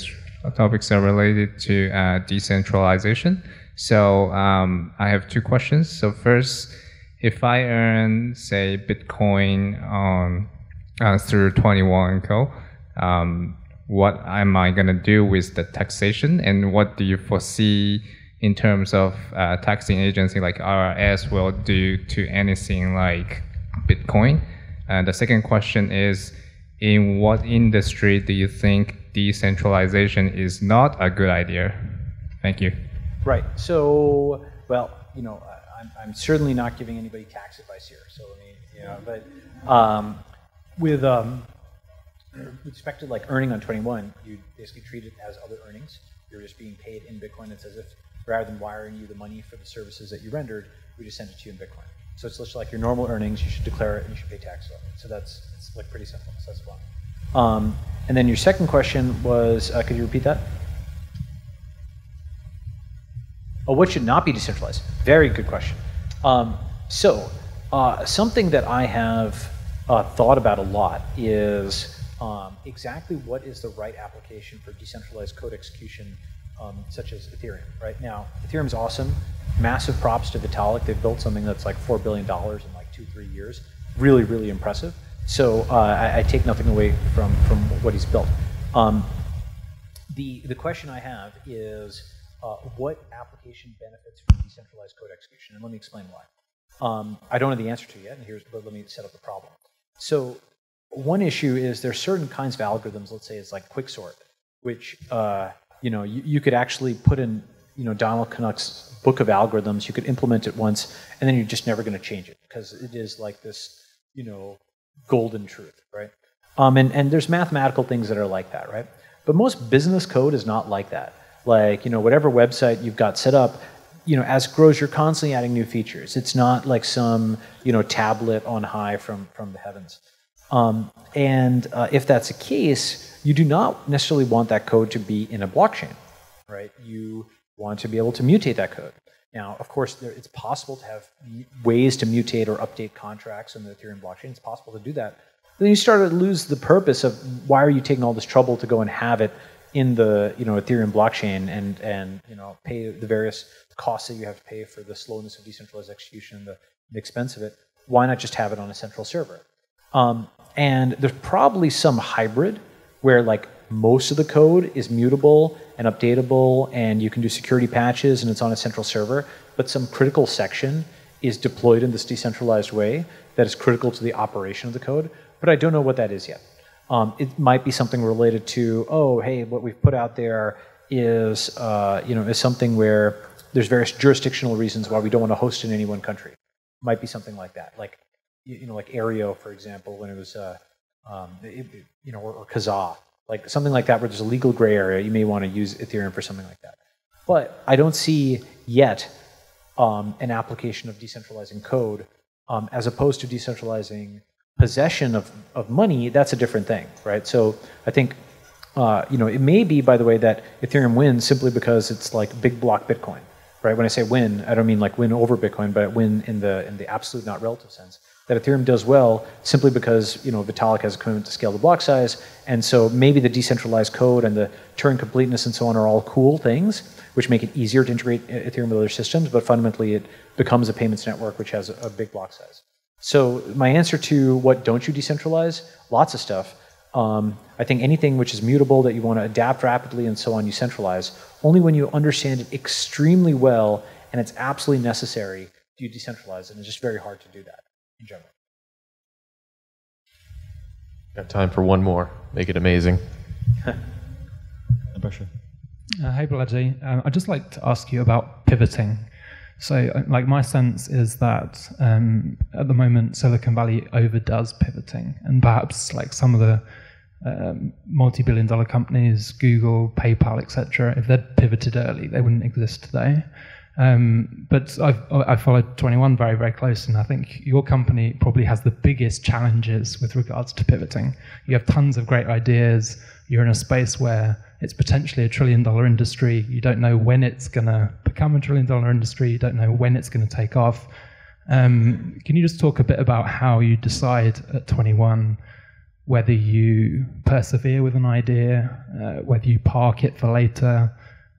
uh, topics are related to uh, decentralization. So um, I have two questions. So first, if I earn say Bitcoin on uh, through twenty-one and co, um, what am I gonna do with the taxation? And what do you foresee in terms of uh, taxing agency like I R S will do to anything like Bitcoin? And the second question is, in what industry do you think decentralization is not a good idea? Thank you. Right. So, well, you know, I'm, I'm certainly not giving anybody tax advice here. So, I mean, you know, but um, with um, respect to like earning on twenty-one, you basically treat it as other earnings. You're just being paid in Bitcoin. It's as if rather than wiring you the money for the services that you rendered, we just send it to you in Bitcoin. So it's just like your normal earnings, you should declare it and you should pay taxes on it. So that's it's like pretty simple, so that's one. Um, and then your second question was, uh, could you repeat that? Oh, what should not be decentralized? Very good question. Um, so uh, something that I have uh, thought about a lot is um, exactly what is the right application for decentralized code execution Um, such as Ethereum. Right now, Ethereum's awesome. Massive props to Vitalik. They've built something that's like four billion dollars in like two, three years. Really, really impressive. So uh, I, I take nothing away from, from what he's built. Um, the, the question I have is uh, what application benefits from decentralized code execution? And let me explain why. Um, I don't have the answer to it yet, and here's, but let me set up the problem. So one issue is there's certain kinds of algorithms, let's say it's like quicksort, which uh, You know, you, you could actually put in, you know, Donald Knuck's book of algorithms. You could implement it once, and then you're just never going to change it because it is like this, you know, golden truth, right? Um, and and there's mathematical things that are like that, right? But most business code is not like that. Like, you know, whatever website you've got set up, you know, as it grows, you're constantly adding new features. It's not like some, you know, tablet on high from from the heavens. Um, and uh, if that's the case, you do not necessarily want that code to be in a blockchain, right? You want to be able to mutate that code. Now, of course, there, it's possible to have ways to mutate or update contracts in the Ethereum blockchain. It's possible to do that. But then you start to lose the purpose of why are you taking all this trouble to go and have it in the you know Ethereum blockchain and and you know pay the various costs that you have to pay for the slowness of decentralized execution, the, the expense of it. Why not just have it on a central server? Um, and there's probably some hybrid where like most of the code is mutable and updatable, and you can do security patches, and it's on a central server, but some critical section is deployed in this decentralized way that is critical to the operation of the code, but I don't know what that is yet. Um, it might be something related to, oh, hey, what we've put out there is, uh, you know, is something where there's various jurisdictional reasons why we don't want to host in any one country. It might be something like that, like, you know, like Aereo, for example, when it was, uh, um, it, you know, or, or Kazaa, like something like that, where there's a legal gray area. You may want to use Ethereum for something like that. But I don't see yet um, an application of decentralizing code um, as opposed to decentralizing possession of, of money. That's a different thing, right? So I think, uh, you know, it may be, by the way, that Ethereum wins simply because it's like big block Bitcoin, right? When I say win, I don't mean like win over Bitcoin, but win in the, in the absolute, not relative sense. That Ethereum does well simply because, you know, Vitalik has a commitment to scale the block size, and so maybe the decentralized code and the Turing completeness and so on are all cool things, which make it easier to integrate Ethereum with other systems, but fundamentally it becomes a payments network which has a big block size. So my answer to what don't you decentralize? Lots of stuff. Um, I think anything which is mutable that you want to adapt rapidly and so on, you centralize. Only when you understand it extremely well and it's absolutely necessary do you decentralize, and it's just very hard to do that. In general. Got time for one more. Make it amazing. No pressure. Uh, hey, Balaji. Um, I'd just like to ask you about pivoting. So, like, my sense is that um, at the moment, Silicon Valley overdoes pivoting, and perhaps like some of the um, multi-billion-dollar companies, Google, PayPal, et cetera, if they'd pivoted early, they wouldn't exist today. Um, but I've, I followed twenty-one very, very close, and I think your company probably has the biggest challenges with regards to pivoting. You have tons of great ideas. You're in a space where it's potentially a trillion-dollar industry. You don't know when it's going to become a trillion-dollar industry. You don't know when it's going to take off. Um, can you just talk a bit about how you decide at twenty-one whether you persevere with an idea, uh, whether you park it for later,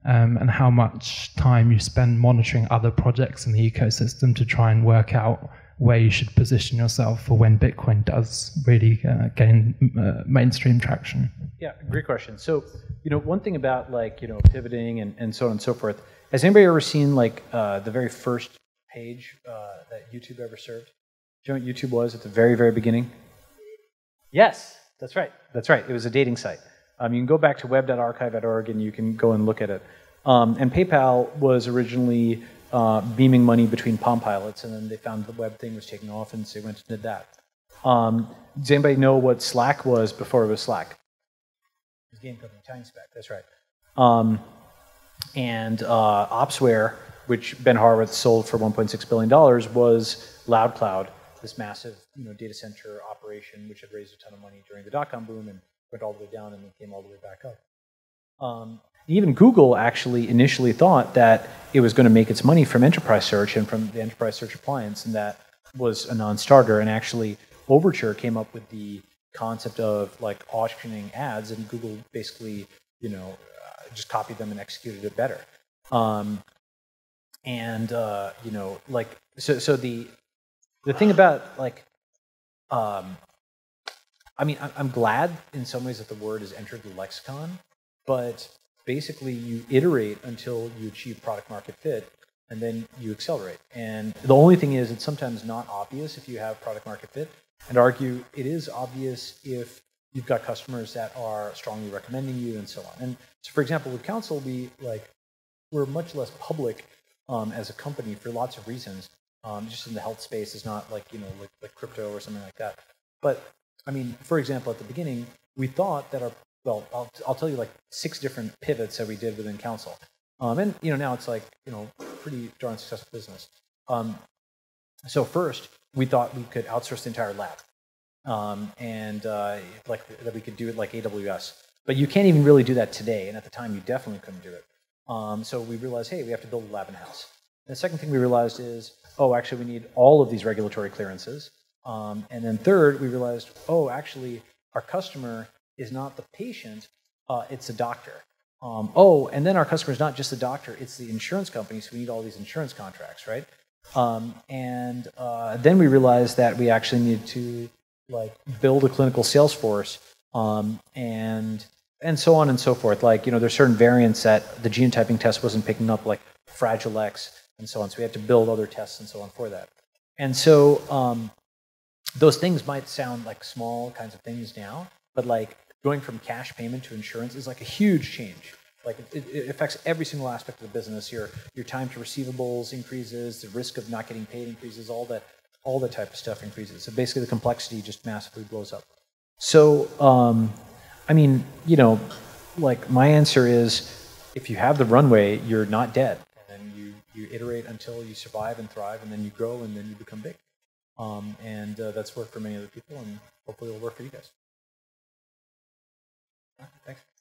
Um, and how much time you spend monitoring other projects in the ecosystem to try and work out where you should position yourself for when Bitcoin does really uh, gain uh, mainstream traction? Yeah, great question. So, you know, one thing about like, you know, pivoting and, and so on and so forth, has anybody ever seen like uh, the very first page uh, that YouTube ever served? Do you know what YouTube was at the very, very beginning? Yes, that's right. That's right. It was a dating site. Um, you can go back to web dot archive dot org and you can go and look at it. Um, and PayPal was originally uh, beaming money between Palm Pilots, and then they found the web thing was taking off, and so they went and did that. Um, does anybody know what Slack was before it was Slack? It was a game company, Italian spec, that's right. Um, and uh, Opsware, which Ben Horowitz sold for one point six billion dollars, was LoudCloud, this massive you know, data center operation which had raised a ton of money during the dot-com boom, and went all the way down and then came all the way back up. Um, even Google actually initially thought that it was going to make its money from enterprise search and from the enterprise search appliance, and that was a non-starter. And actually, Overture came up with the concept of like auctioning ads, and Google basically, you know, uh, just copied them and executed it better. Um, and uh, you know, like so. So the the thing about like. Um, I mean, I'm glad in some ways that the word has entered the lexicon, but basically you iterate until you achieve product market fit, and then you accelerate. And the only thing is, it's sometimes not obvious if you have product market fit, and argue it is obvious if you've got customers that are strongly recommending you and so on. And so, for example, with Counsyl, we like we're much less public um, as a company for lots of reasons. Um, just in the health space, it's not like you know like, like crypto or something like that, but I mean, for example, at the beginning, we thought that our, well, I'll, I'll tell you like six different pivots that we did within Counsyl. Um, and, you know, now it's like, you know, pretty darn successful business. Um, so first, we thought we could outsource the entire lab um, and uh, like that we could do it like A W S. But you can't even really do that today. And at the time, you definitely couldn't do it. Um, so we realized, hey, we have to build a lab in-house. The second thing we realized is, oh, actually, we need all of these regulatory clearances. Um, and then third, we realized, oh, actually, our customer is not the patient, uh, it's the doctor. Um, oh, and then our customer is not just the doctor, it's the insurance company, so we need all these insurance contracts, right? Um, and uh, then we realized that we actually needed to like build a clinical sales force um, and and so on and so forth. Like, you know, there's certain variants that the genotyping test wasn't picking up, like Fragile X and so on. So we have to build other tests and so on for that. And so um, those things might sound like small kinds of things now, but like going from cash payment to insurance is like a huge change. Like it, it affects every single aspect of the business. Your your time to receivables increases, the risk of not getting paid increases, all that all that type of stuff increases. So basically the complexity just massively blows up. So um, I mean, you know, like my answer is, if you have the runway, you're not dead. And then you, you iterate until you survive and thrive, and then you grow, and then you become big. Um, and uh, that's worked for many other people, and hopefully it'll work for you guys. All right, thanks.